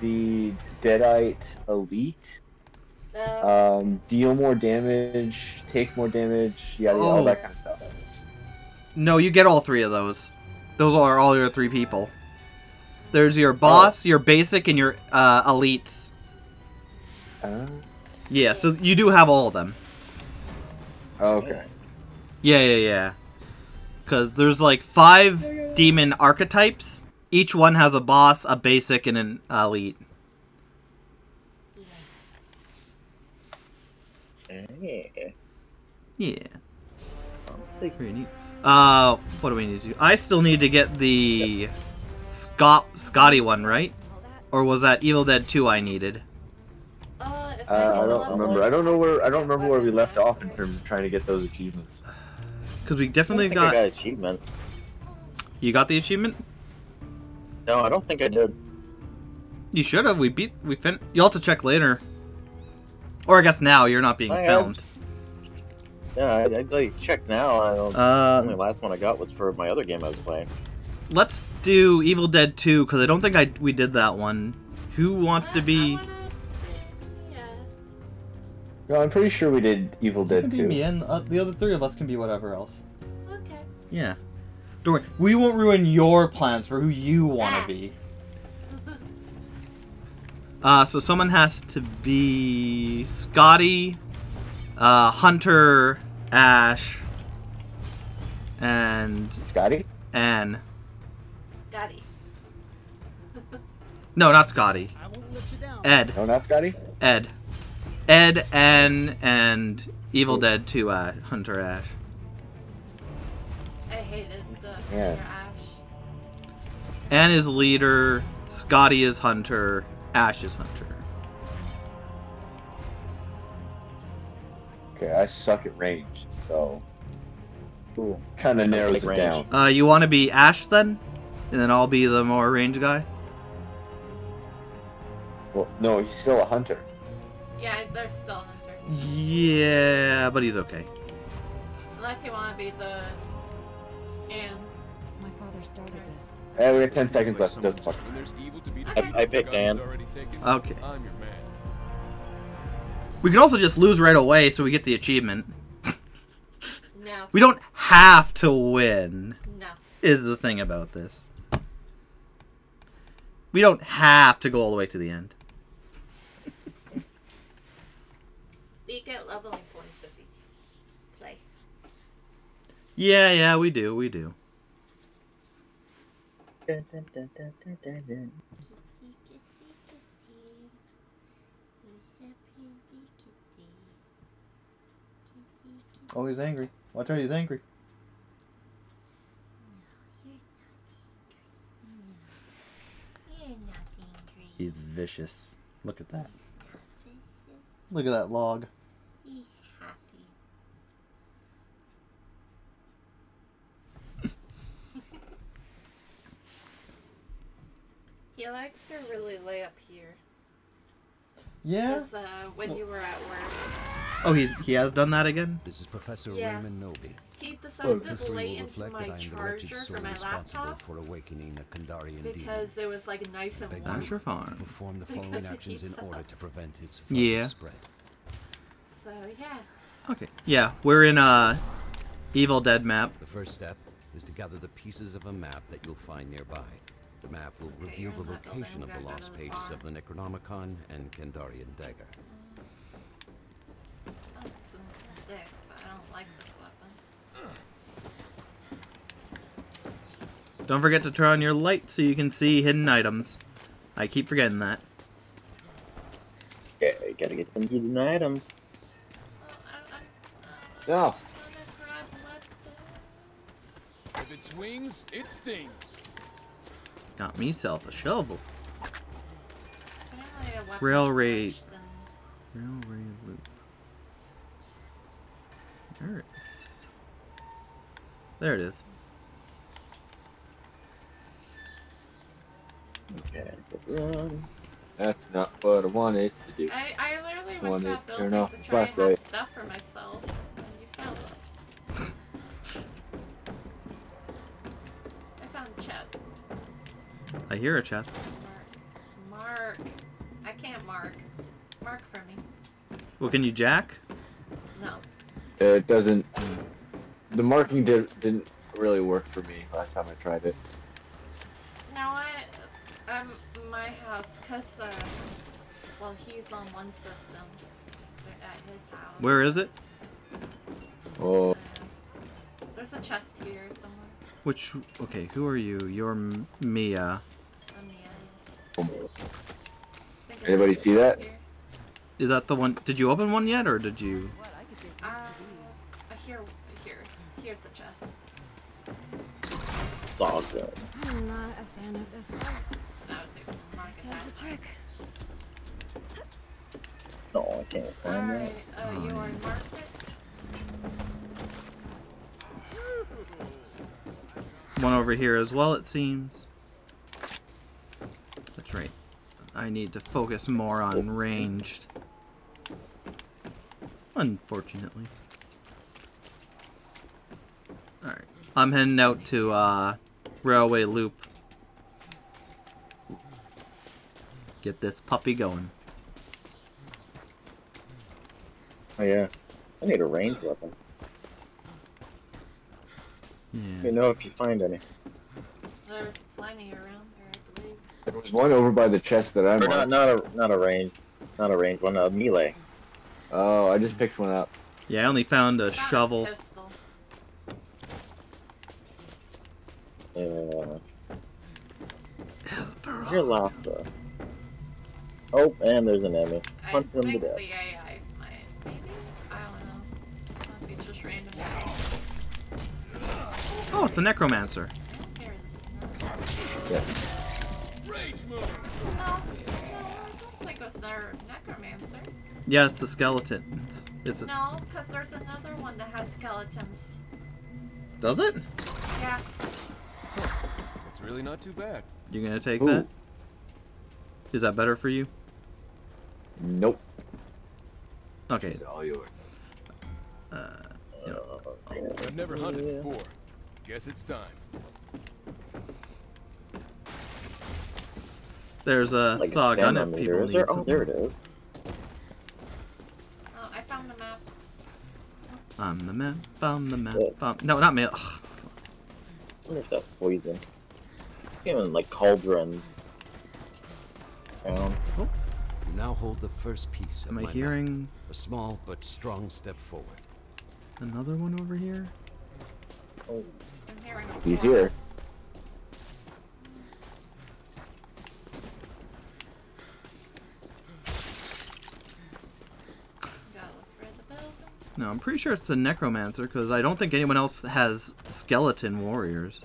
the Deadite Elite. Deal more damage, take more damage, yada yada, all that kind of stuff. No, you get all three of those. Those are all your three people. There's your boss, your basic, and your elites. Yeah, so you do have all of them. Okay. Yeah. Because there's like 5 demon archetypes. Each one has a boss, a basic, and an elite. Yeah. Pretty neat. What do we need to do? I still need to get the Scotty one, right? Or was that Evil Dead 2 I needed? I don't remember. I don't remember where we left off in terms of trying to get those achievements. Because we definitely I got achievement. You got the achievement? No, I don't think I did. You should have. You'll have to check later. Or I guess now, you're not being filmed. I'd like check now. The only last one I got was for my other game I was playing. Let's do Evil Dead 2, because I don't think we did that one. Who wants to be... No, I'm pretty sure we did Evil Dead 2. Me and the other 3 of us can be whatever else. Okay. Yeah. Don't worry, we won't ruin your plans for who you want to be. So someone has to be Scotty, Hunter, Ash, and... Scotty? Anne. Scotty. No, not Scotty. I won't let you down. Ed. No, not Scotty? Ed. Ed, Anne, and Evil Dead 2, Hunter, Ash. I hated the Ash. Anne is leader, Scotty is hunter, Ash is hunter. Okay, I suck at range, so kind of narrows it down. You want to be Ash then, and then I'll be the more range guy. Well, no, he's still a hunter. Yeah, they're still a hunter. Yeah, but he's okay. Unless you want to beat the... And... My father started this. Hey, we got 10 seconds left. Doesn't fuck. I picked Anne. Okay. I'm your man. We could also just lose right away so we get the achievement. No. We don't have to win. No. Is the thing about this. We don't have to go all the way to the end. We get leveling points if we play. Yeah, yeah, we do, we do. Dun, dun, dun, dun, dun, dun, dun. Oh, he's angry. Watch out, he's angry. He's vicious. Look at that. Look at that log. He's happy. He likes to really lay up here. Yeah. Because when you were at work. Oh, he has done that again? This is Professor Raymond Noby. He decided to lay into my charger for my laptop for awakening the Kandarian dagger because it was like nice and warm. I'm sure fine. Perform the following actions in order to prevent its spread. So yeah. Okay. Yeah, we're in a Evil Dead map. The first step is to gather the pieces of a map that you'll find nearby. The map will reveal the location of the lost pages of the Necronomicon and Kandarian dagger. Don't forget to turn on your light so you can see hidden items. I keep forgetting that. Yeah, you gotta get some hidden items. Oh. If it swings, it stings. Got meself a shovel. Railway loop. There it is. Okay, run. That's not what I wanted to do. I literally went to that building to try and have stuff for myself, and you found it. I found a chest. I hear a chest. Mark. I can't mark. Mark for me. Well, can you jack? No. It doesn't... The marking didn't really work for me last time I tried it. Now my house, cause well, he's on one system, but at his house. Where is it? Oh. There's a chest here somewhere. Which? Okay, who are you? You're Mia. I'm Mia. Anybody see that? Here. Is that the one? Did you open one yet, or did you? Here's the chest. It's all good. I'm not a fan of this stuff. It does the trick. No, I can't find it. Alright, you are marked it. One over here as well, it seems. That's right. I need to focus more on ranged. Unfortunately. Alright. I'm heading out to Railway Loop. Get this puppy going. Oh yeah. I need a ranged weapon. Yeah. Let me know if you find any. There's plenty around there, I believe. There was one over by the chest that I'm on. Not a ranged one, a melee. Oh, I just picked one up. Yeah, I only found a shovel. A pistol. Your laughter. Oh, and there's an enemy. Punch him to death. The AI might, maybe? I don't know. It's not be just random. Oh, it's the Necromancer. Yeah. Rage move. No, I don't think it's the Necromancer. Yeah, it's the skeleton. No, because there's another one that has skeletons. Does it? Yeah. It's really not too bad. You're gonna take that? Is that better for you? Nope. Okay. It's all yours. You know, never hunted before. Guess it's time. There's a like saw gun if people need something. Oh, there it is. Oh, I found the map. Found the map, found the map, found... No, not mail. I wonder if that's poison. Even like cauldron. Oh. Now hold the first piece. Am I hearing map. A small but strong step forward? Another one over here. Oh, I'm hearing a he's here. No, I'm pretty sure it's the Necromancer because I don't think anyone else has skeleton warriors.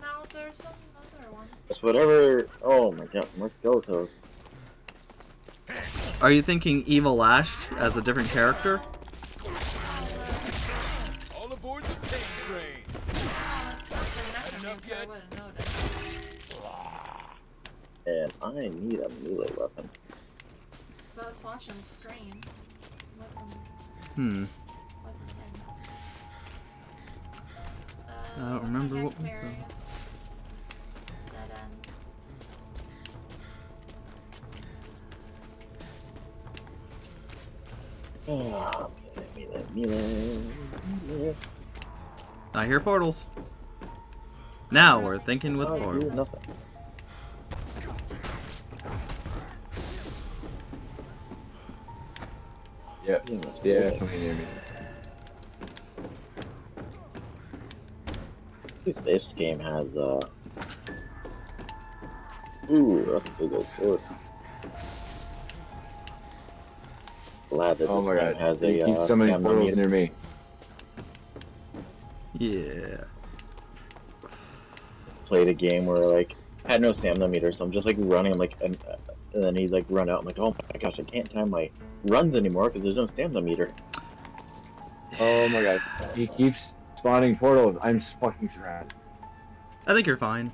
No, there's another one. It's whatever. Oh my god, more skeletons. Are you thinking Evil Ash as a different character? All aboard the tank train. And I need a melee weapon. So I was watching the screen. Wasn't him. I don't remember what one. That end. Oh, let me. I hear portals. Now we're thinking with portals. Yep. Yeah, something near me. This game has ooh, that's a big old sword. Glad that oh my god, has they a, keep so many portals near me. Yeah. Played a game where like I had no stamina meter, so I'm just like running. I'm like, and then he's like run out. I'm like, oh my gosh, I can't time my runs anymore because there's no stamina meter. Oh my god, he keeps spawning portals. I'm fucking surrounded. I think you're fine.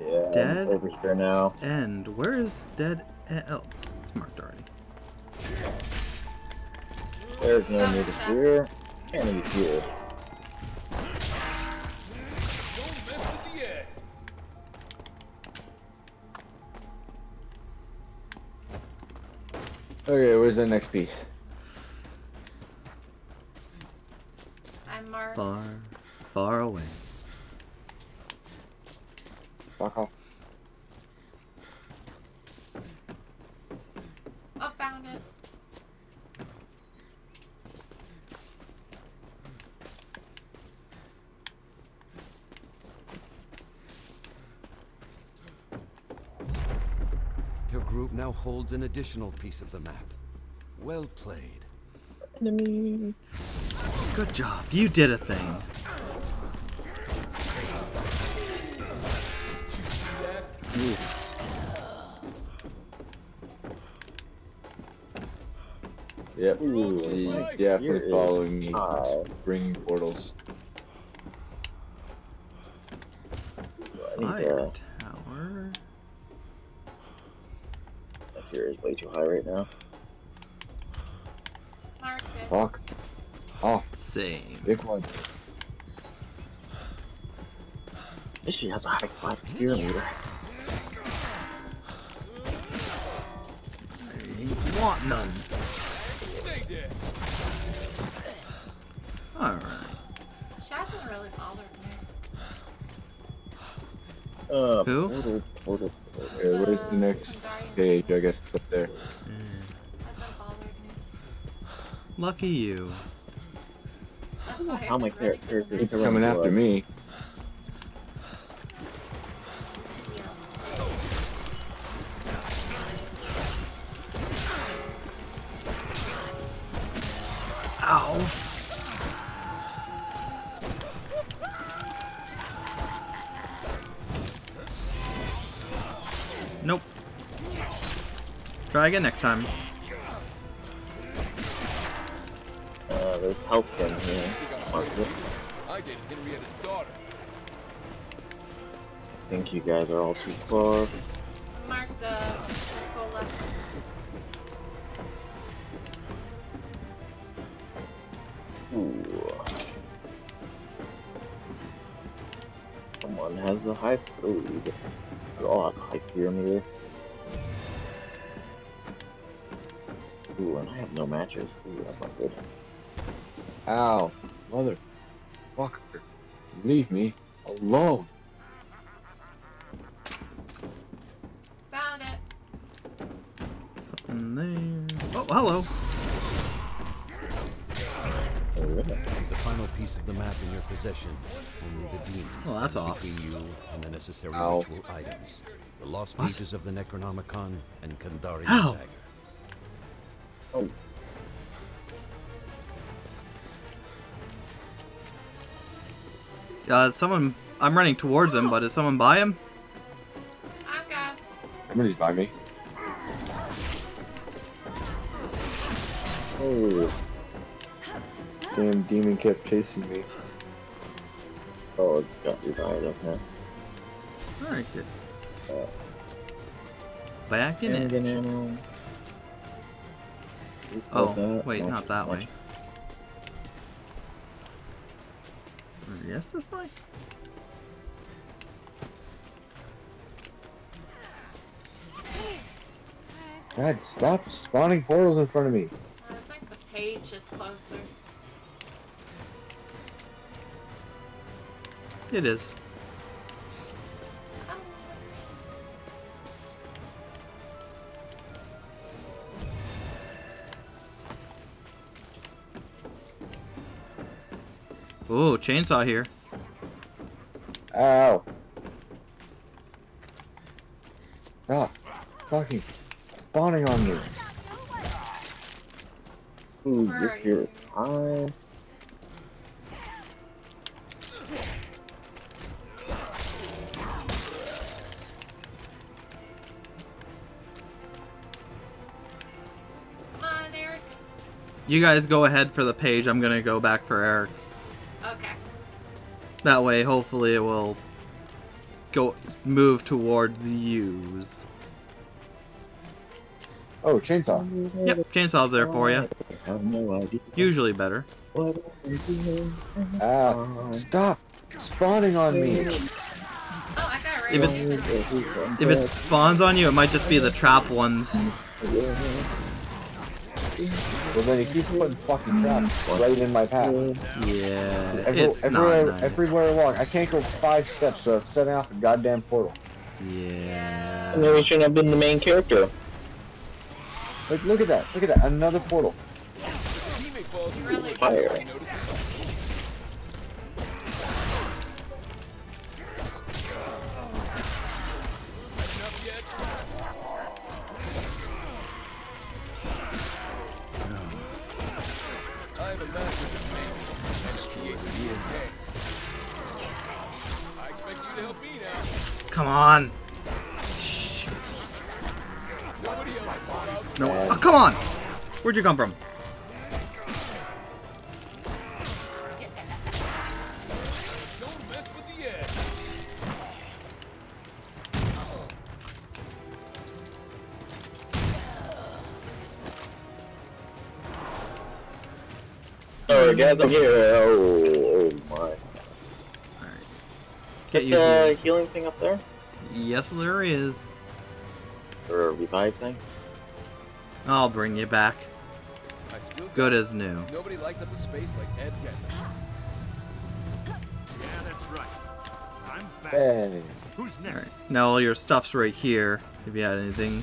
Yeah. Dead I'm over here now. And where is dead? Oh. Marked already. There's no need to fear. Enemy fuel. Okay, where's the next piece? I'm marked. Far, far away. Fuck off. Oh, found it. Your group now holds an additional piece of the map. Well played. Enemy. Good job. You did a thing. Ooh. Yep, ooh, he's definitely following me, bringing portals. Fire tower. That fear is way too high right now. Fuck. Oh, same. Big one. This shit has a high 5 fear meter. I want none. Alright. Shots don't really bother me. Who? Portal. Okay, where's the next page? I guess it's up there. Hasn't bothered me. Lucky you. I don't know how my characters are coming after me. Nope. Try again next time. There's help down here. I did Henrietta's daughter. I think you guys are all too far. Mark the circle left. Ooh. Someone has a high food. We all have high fear meter. Ooh, and I have no matches. Ooh, that's not good. Ow, mother fucker. Leave me alone. Found it. Something there. Oh, hello. Keep the final piece of the map in your possession. Only the demons between you and the necessary ritual items. The lost pages of the Necronomicon and Kandarian dagger. Oh. Someone. I'm running towards him, but is someone by him? Okay. Somebody's by me. Oh. Damn, demon kept chasing me. Oh, it's got his eye up now. Alright, good. Back in it. Oh, wait, not that way. Yes, this way? God, stop spawning portals in front of me. It's like the page is closer. It is. Ooh, chainsaw here. Ow. Ah, fucking spawning on me. Ooh, this here is fine. You guys go ahead for the page. I'm gonna go back for Eric. Okay. That way, hopefully, it will go move towards yous. Oh, chainsaw. Yep, chainsaw's there for you. I have no idea. Usually better. Ow. Stop spawning on me. Oh, I got it right. If it spawns on you, it might just be the trap ones. Well, then he keeps putting fucking traps right in my path. Yeah, everywhere I walk, I can't go 5 steps without setting off a goddamn portal. Yeah. And then he shouldn't have been the main character. Like, look at that. Look at that. Another portal. Really? Fire. Come on! Shoot. No! Oh, come on! Where'd you come from? Don't mess with the edge. Oh, guys, I'm here. Oh, my. Is there a healing thing up there? Yes, there is. Or a revive thing? I'll bring you back. Good as new. Nobody lights up the space like Ed Gein. Yeah, that's right. I'm back. Hey. Who's next? Right. Now all your stuff's right here. If you had anything.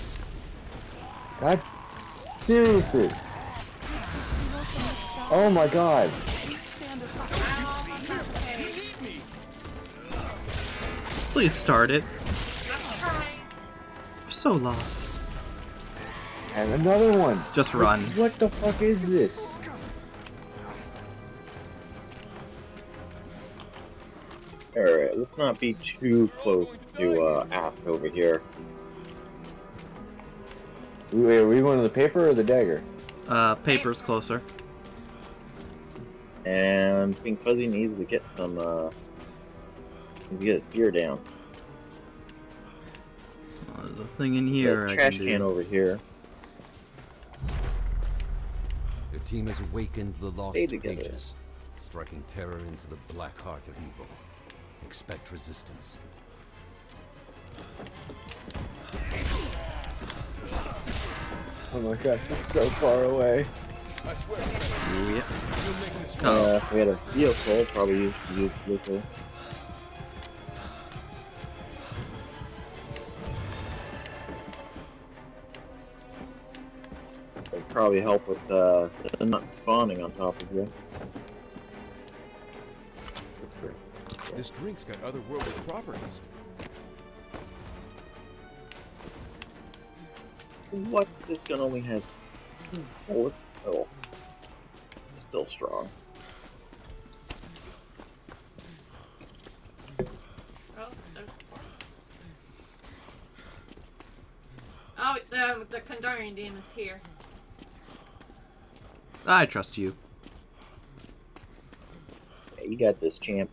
God. Seriously. Oh my god. Please start it. We're so lost. And another one. Just run. What the fuck is this? Alright, let's not be too close to Ash over here. Wait, are we going to the paper or the dagger? Paper's closer. And PinkFuzzy needs to get some get gear down. Oh, there's a thing in here. Trash can over here. Their team has awakened the lost pages, striking terror into the black heart of evil. Expect resistance. Oh my gosh, that's so far away. I swear. Yeah. If we had a heal soul, probably use blue soul. It'd probably help with not spawning on top of you. This drink's got otherworldly properties. What? This gun only has four. Oh, still strong. Oh, there's four. Oh, the Kandarian demon's here. I trust you. Yeah, you got this, champ.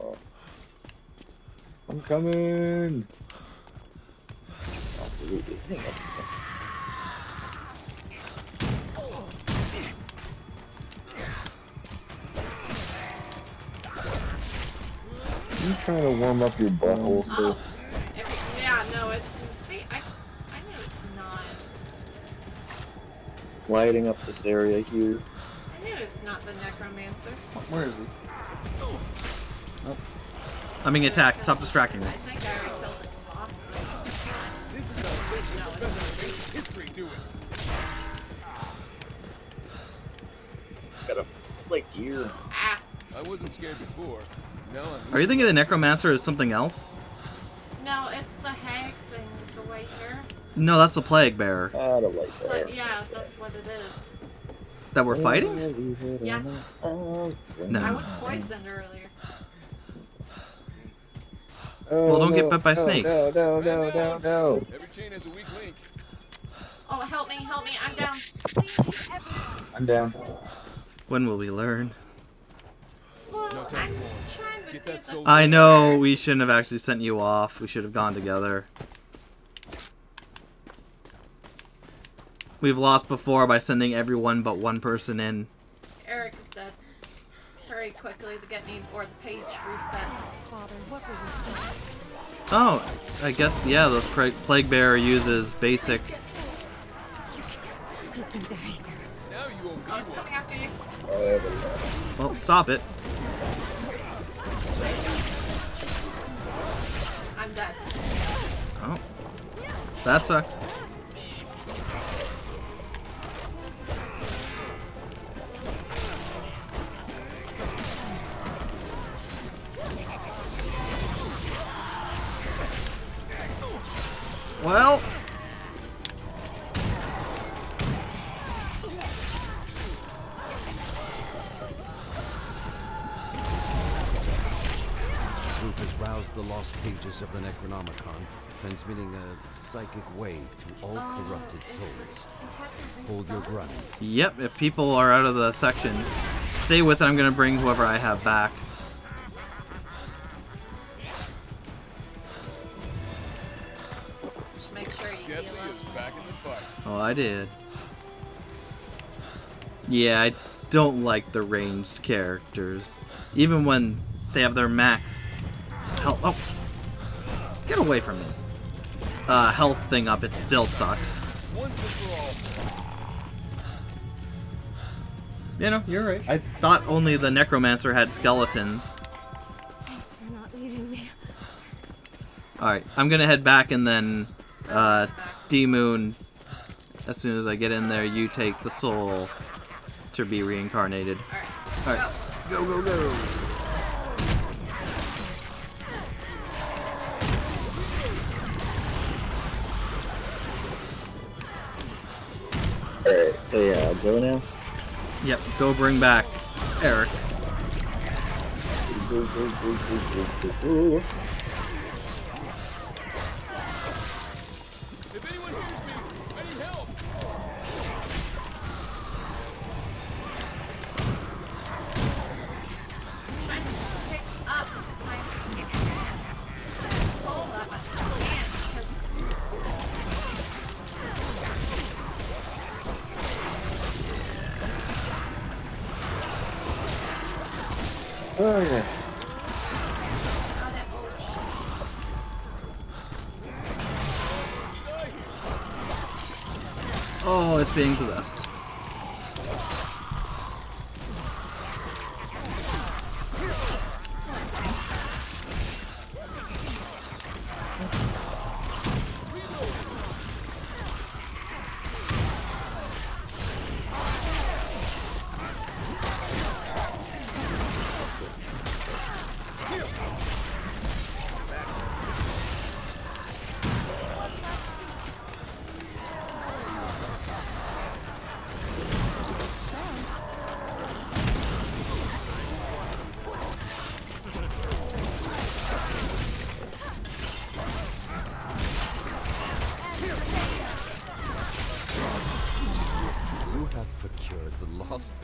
Oh. I'm coming. Hang on. You trying to warm up your butthole? Oh. Yeah, no, it's see, I know it's not lighting up this area here. I knew it's not the necromancer. Where is he? Oh. Oh. I'm being attacked. Stop distracting me. I think I already killed it. History do it. Got a like ear. Ah. I wasn't scared before. No. Are you thinking the necromancer is something else? No, it's the hags and the waiter. No, that's the plague bearer. The waiter. But yeah, that's what it is. That we're fighting? Yeah. No. I was poisoned earlier. Oh, well, don't get bit by snakes. No. Every chain has a weak link. Oh, help me, I'm down. Please, I'm down. When will we learn? Well, no, I'm trying to get that soul. I know we shouldn't have actually sent you off. We should have gone together. We've lost before by sending everyone but one person in. Eric is dead. Very quickly to get me before the page resets. Oh, I guess, yeah, the Plague Bearer uses basic... Oh, it's coming after you. Well, stop it. I'm dead. Oh. That sucks. Well, this group has roused the lost pages of the Necronomicon, transmitting a psychic wave to all corrupted souls. Hold your ground. Yep, if people are out of the section, stay with it. I'm going to bring whoever I have back. Oh, I did. Yeah, I don't like the ranged characters. Even when they have their max health... Oh! Get away from me. Health thing up, it still sucks. You know, you're right. I thought only the necromancer had skeletons. Thanks for not leaving me. Alright, I'm gonna head back and then... D-Moon... As soon as I get in there, you take the soul to be reincarnated. All right. Go. All right. So yeah, I'll go now. Yep. Go bring back Eric. Go. Oh. Oh, it's being possessed.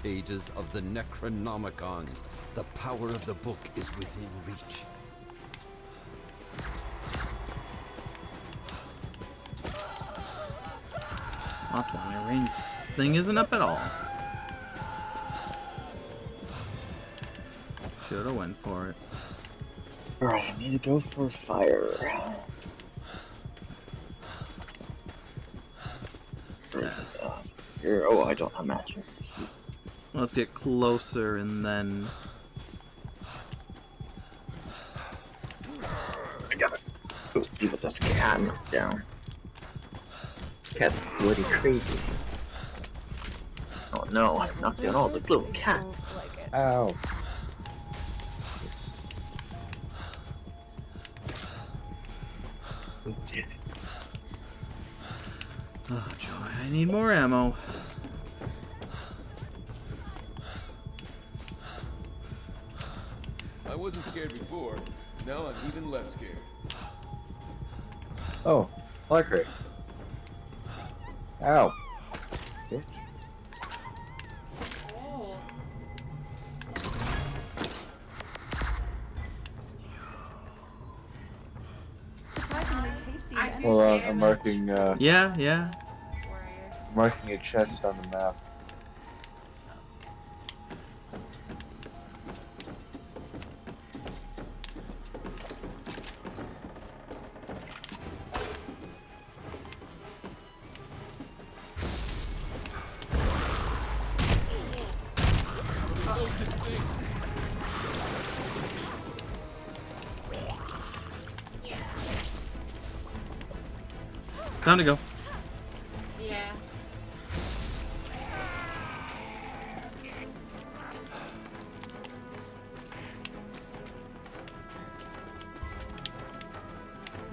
Pages of the Necronomicon. The power of the book is within reach. Not when my range thing isn't up at all. Should have went for it. Alright, I need to go for fire. Oh, I don't have matches. Let's get closer and then... I gotta go see what this cat knocked down. Cat's bloody crazy. Oh no, I've knocked down all these little cats. Ow. We did it. Oh joy, I need more ammo. I wasn't scared before, now I'm even less scared. Oh, like her. Ow. Bitch. Oh. Surprisingly tasty. Hold on, I'm marking marking a chest on the map. Time to go. Yeah.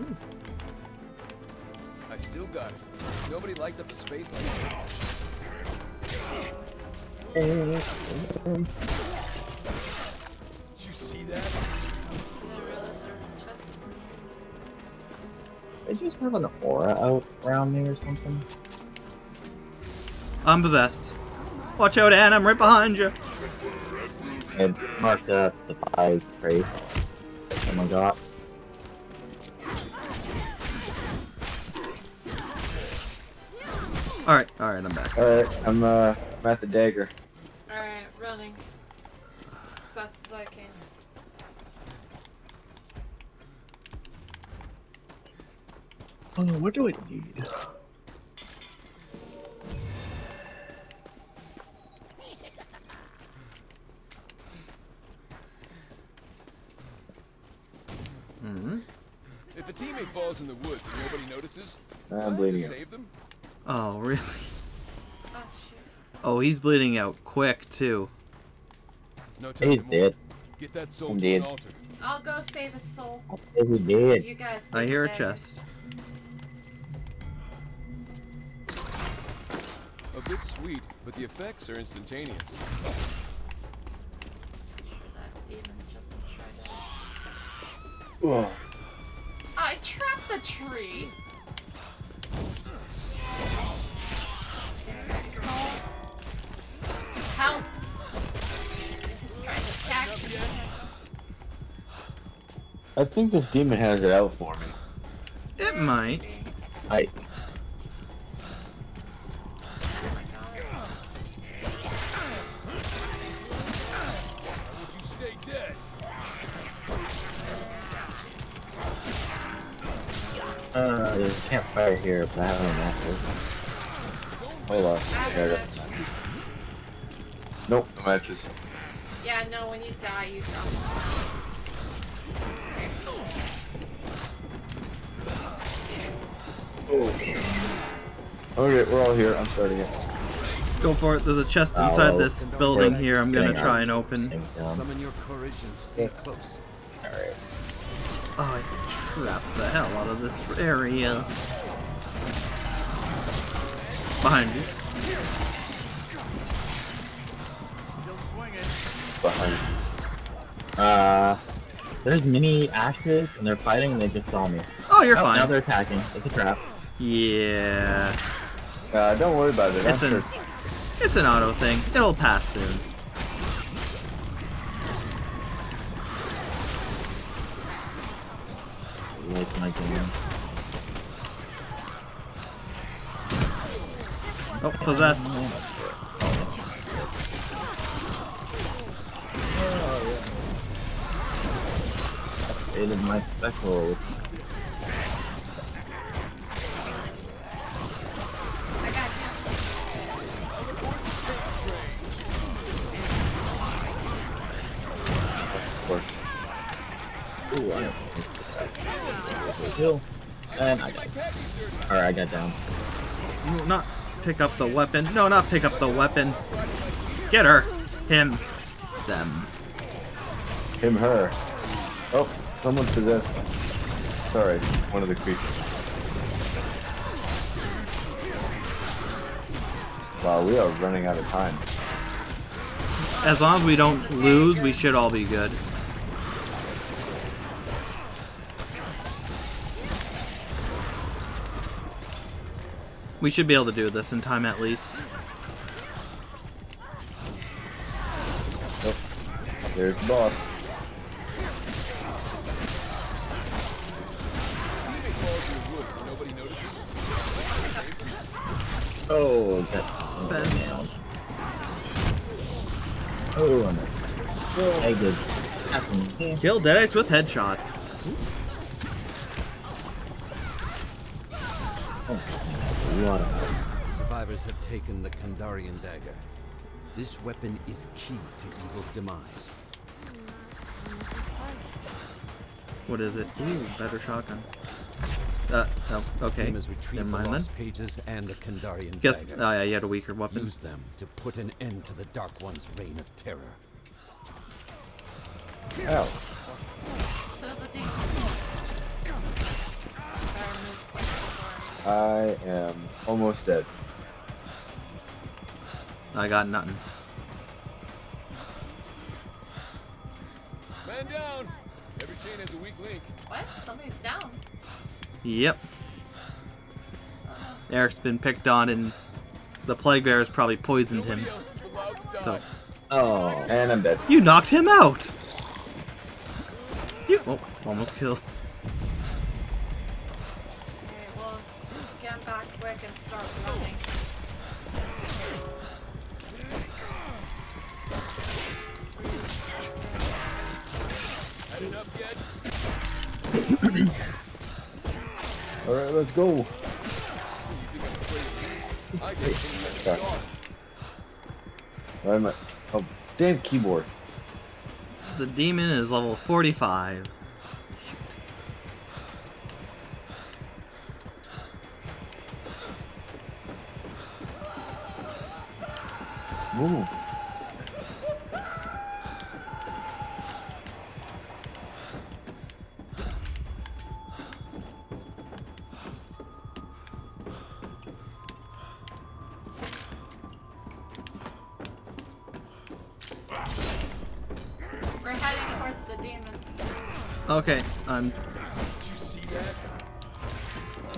Ooh. I still got it. Nobody lights up the space like that. Did you see that? Did you just have an aura out around me or something? I'm possessed. Watch out, Ann, I'm right behind you. And mark up the five crate. Oh my god. Alright, I'm back. Alright, I'm at the dagger. Alright, running. As fast as I can. Oh, what do I need? Mm-hmm. If a teammate falls in the woods and nobody notices, I'm bleeding out. Save them? Oh, really? Oh, shit. Oh, he's bleeding out quick, too. No time. He's dead. Get that soul to an altar. I'll go save his soul. He's dead. You guys I hear a chest. A bit sweet, but the effects are instantaneous. That demon doesn't try to... Whoa. I trapped the tree! Help! It's trying to attack you. I think this demon has it out for me. It might. Dead. There's a campfire here, but I haven't unlocked it. We lost. There it is. Nope. I'm at this. Yeah, no, when you die, you drop off. Okay. Okay, we're all here. I'm starting it. Go for it. There's a chest inside this building here. I'm gonna try and open. Summon your courage and stay close. All right. Oh, I trapped the hell out of this area. Behind you. Behind you. There's mini ashes and they're fighting and they just saw me. Oh, you're fine. Now they're attacking. It's a trap. Yeah. Don't worry about it. It's an auto thing. It'll pass soon. Like my game. Oh, possessed. Oh, yeah. It is my special. And I got it. Alright, I got down. Not pick up the weapon. No, not pick up the weapon. Get her. Him. Them. Him, her. Oh, someone possessed. Sorry, one of the creatures. Wow, we are running out of time. As long as we don't lose, we should all be good. We should be able to do this in time at least. Oh, there's the boss. Oh, that's down. Oh, I'm hey, good. Kill Deadites with headshots. Oh. Survivors have taken the Kandarian dagger. This weapon is key to evil's demise. What is it? Ooh, better shotgun. Oh, okay. Never mind then. Pages and the Kandarian guess, dagger. Yeah, you had a weaker weapon. Use them to put an end to the Dark One's reign of terror. Ow. I am almost dead. I got nothing. Man down! Every chain has a weak link. What? Somebody's down. Yep. Eric's been picked on and the Plague Bearer's probably poisoned him. So. Oh, and I'm dead. You knocked him out! You almost killed. Back quick and start running. Had enough yet? All right, let's go. Why am I? Oh, damn keyboard. The demon is level 45. Ooh. We're heading towards the demon. Okay, I'm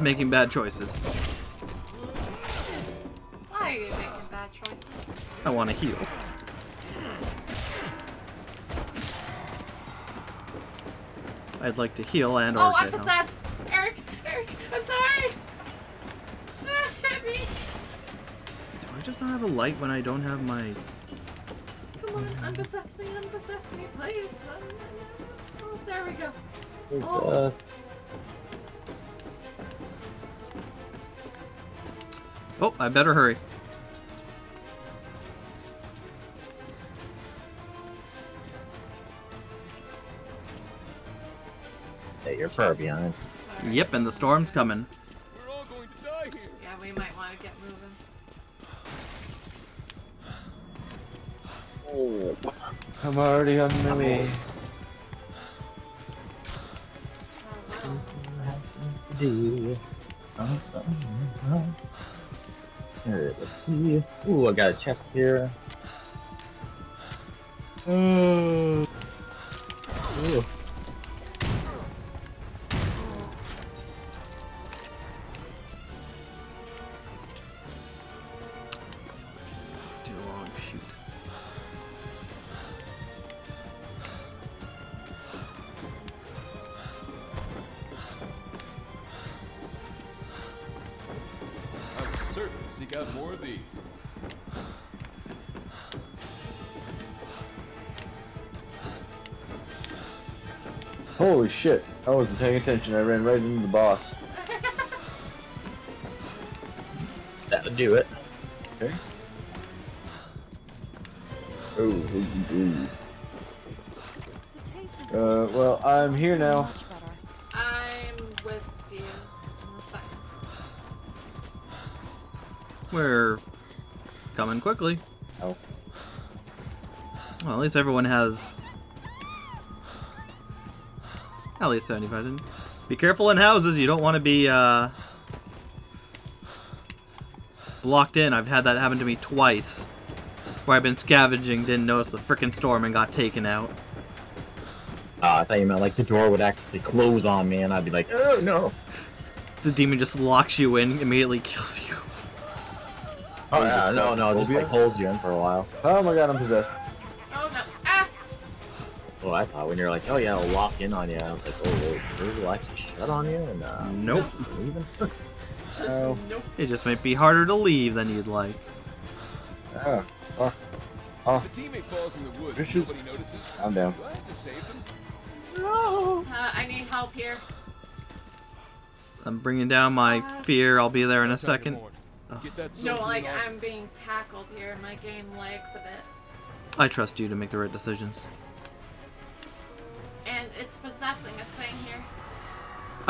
making bad choices. Why are you making bad choices? I want to heal. I'd like to heal and or get help. Oh, I'm possessed! Eric! Eric! I'm sorry! Hit me! Do I just not have a light when I don't have my... Come on, unpossess me, please! Oh, there we go. Oh. Oh, I better hurry. Hey, you're far behind. Right. Yep, and the storm's coming. We're all going to die here. Yeah, we might want to get moving. Oh, I'm already on my way. Here, let's see. Ooh, I got a chest here. Ooh. Ooh. Holy shit, I wasn't paying attention, I ran right into the boss. That would do it. Okay. Ooh, ooh, ooh. Well, I'm here now. I'm with you on the side. We're coming quickly. Oh. Well, at least everyone has... at least 75. Be careful in houses. You don't want to be blocked in. I've had that happen to me twice, where I've been scavenging, didn't notice the frickin' storm, and got taken out. I thought you meant like the door would actually close on me, and I'd be like, oh no! The demon just locks you in, immediately kills you. Oh yeah, no, just like holds you in for a while. Oh my god, I'm possessed. Oh, I thought when you're like, oh yeah, I'll lock in on you. I was like, oh wait, maybe we'll actually shut on you and nope. So, nope. It just might be harder to leave than you'd like. Oh, oh, oh. If a teammate falls in the woods, nobody notices. I'm down. Do I have to save them? No. I need help here. I'm bringing down my fear. I'll be there in a second. No, like I'm being tackled here. My game lags a bit. I trust you to make the right decisions. And it's possessing a thing here.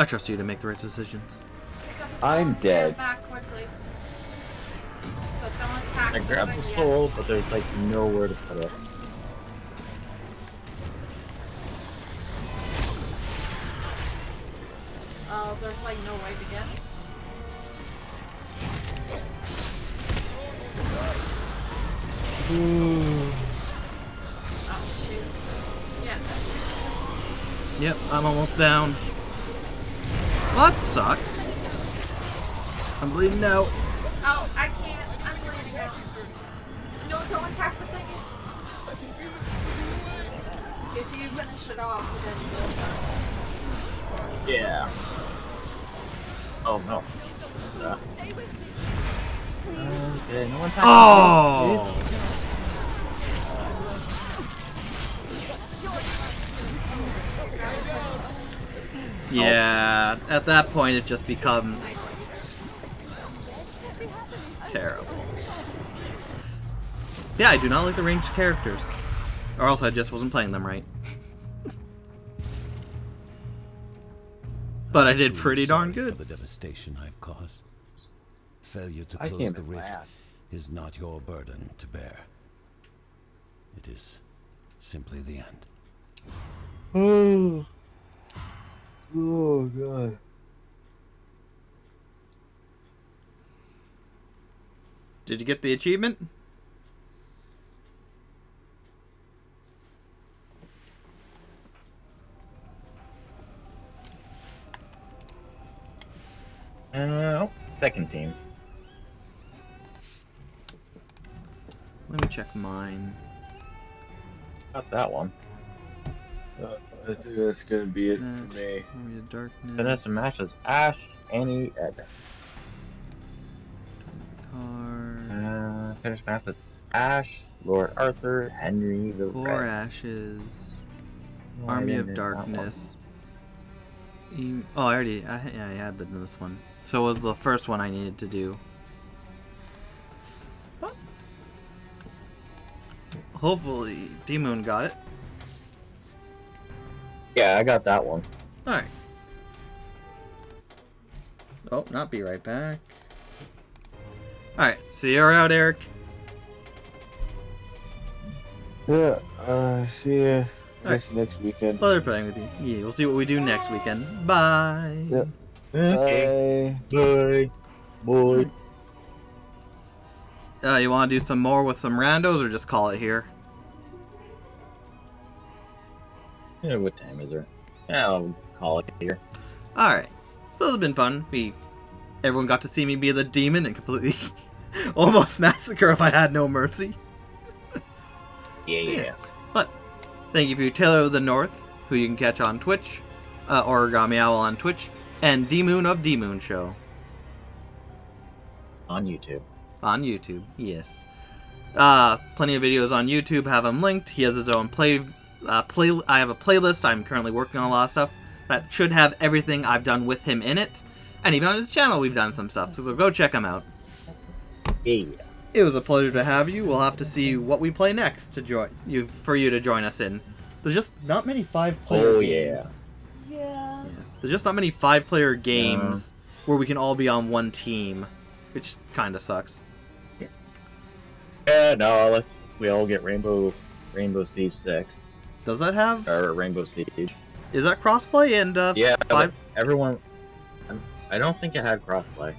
I trust you to make the right decisions. I'm dead. Back quickly. So don't attack. I grabbed the soul, but there's like nowhere to put it. Oh, there's like no way to get it. Ooh. Oh shoot. Yeah. Yep, I'm almost down. Well, that sucks. I'm bleeding out. Oh, I can't. I'm bleeding out. No, don't attack the thing. See, if you finish it off, then you'll... yeah. Oh, no. Okay, no one attacked. Oh! Yeah, at that point it just becomes terrible. Yeah, I do not like the ranged characters. Or else I just wasn't playing them right. But I did pretty darn good. The devastation I've caused. Failure to close the rift is not your burden to bear. It is simply the end. Oh. Oh god. Did you get the achievement? Oh, second team. Let me check mine. Not that one. I think that's gonna be it for me. Army of Darkness. Vanessa matches Ash, Annie, Ed. Finish match with Ash, Lord Arthur, Henry the Red. Four Ashes. Oh, Army of Darkness. Oh, I already. I had this one. So it was the first one I needed to do. Hopefully D-Moon got it. Yeah, I got that one. Alright. Oh, not be right back. Alright, so you're out, Eric. Yeah, see you next weekend. Pleasure playing with you. Yeah, we'll see what we do next weekend. Bye. Yeah. Okay. Bye. Bye. Bye. You want to do some more with some randos or just call it here? Yeah, what time is it? I'll call it here. Alright. So it's been fun. Everyone got to see me be the demon and completely almost massacre if I had no mercy. Yeah. But thank you for Taylor of the North, who you can catch on Twitch, Origami Owl on Twitch, and D-Moon of D-Moon Show. On YouTube. On YouTube, yes. Plenty of videos on YouTube have him linked. He has his own I have a playlist. I'm currently working on a lot of stuff that should have everything I've done with him in it. And even on his channel, we've done some stuff. So go check him out. Yeah. It was a pleasure to have you. We'll have to see what we play next to join us in. There's just not many five-player games. Yeah. There's just not many five-player games where we can all be on one team, which kind of sucks. Yeah. No, we all get Rainbow Siege 6. Does that have? Or Rainbow Siege. Is that crossplay and five? Everyone. I don't think it had crossplay.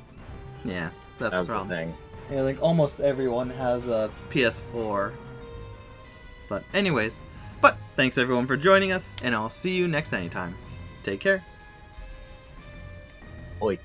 Yeah, that's the problem. The thing. Yeah, like almost everyone has a PS4. But anyways, thanks everyone for joining us, and I'll see you next time. Take care. Oi.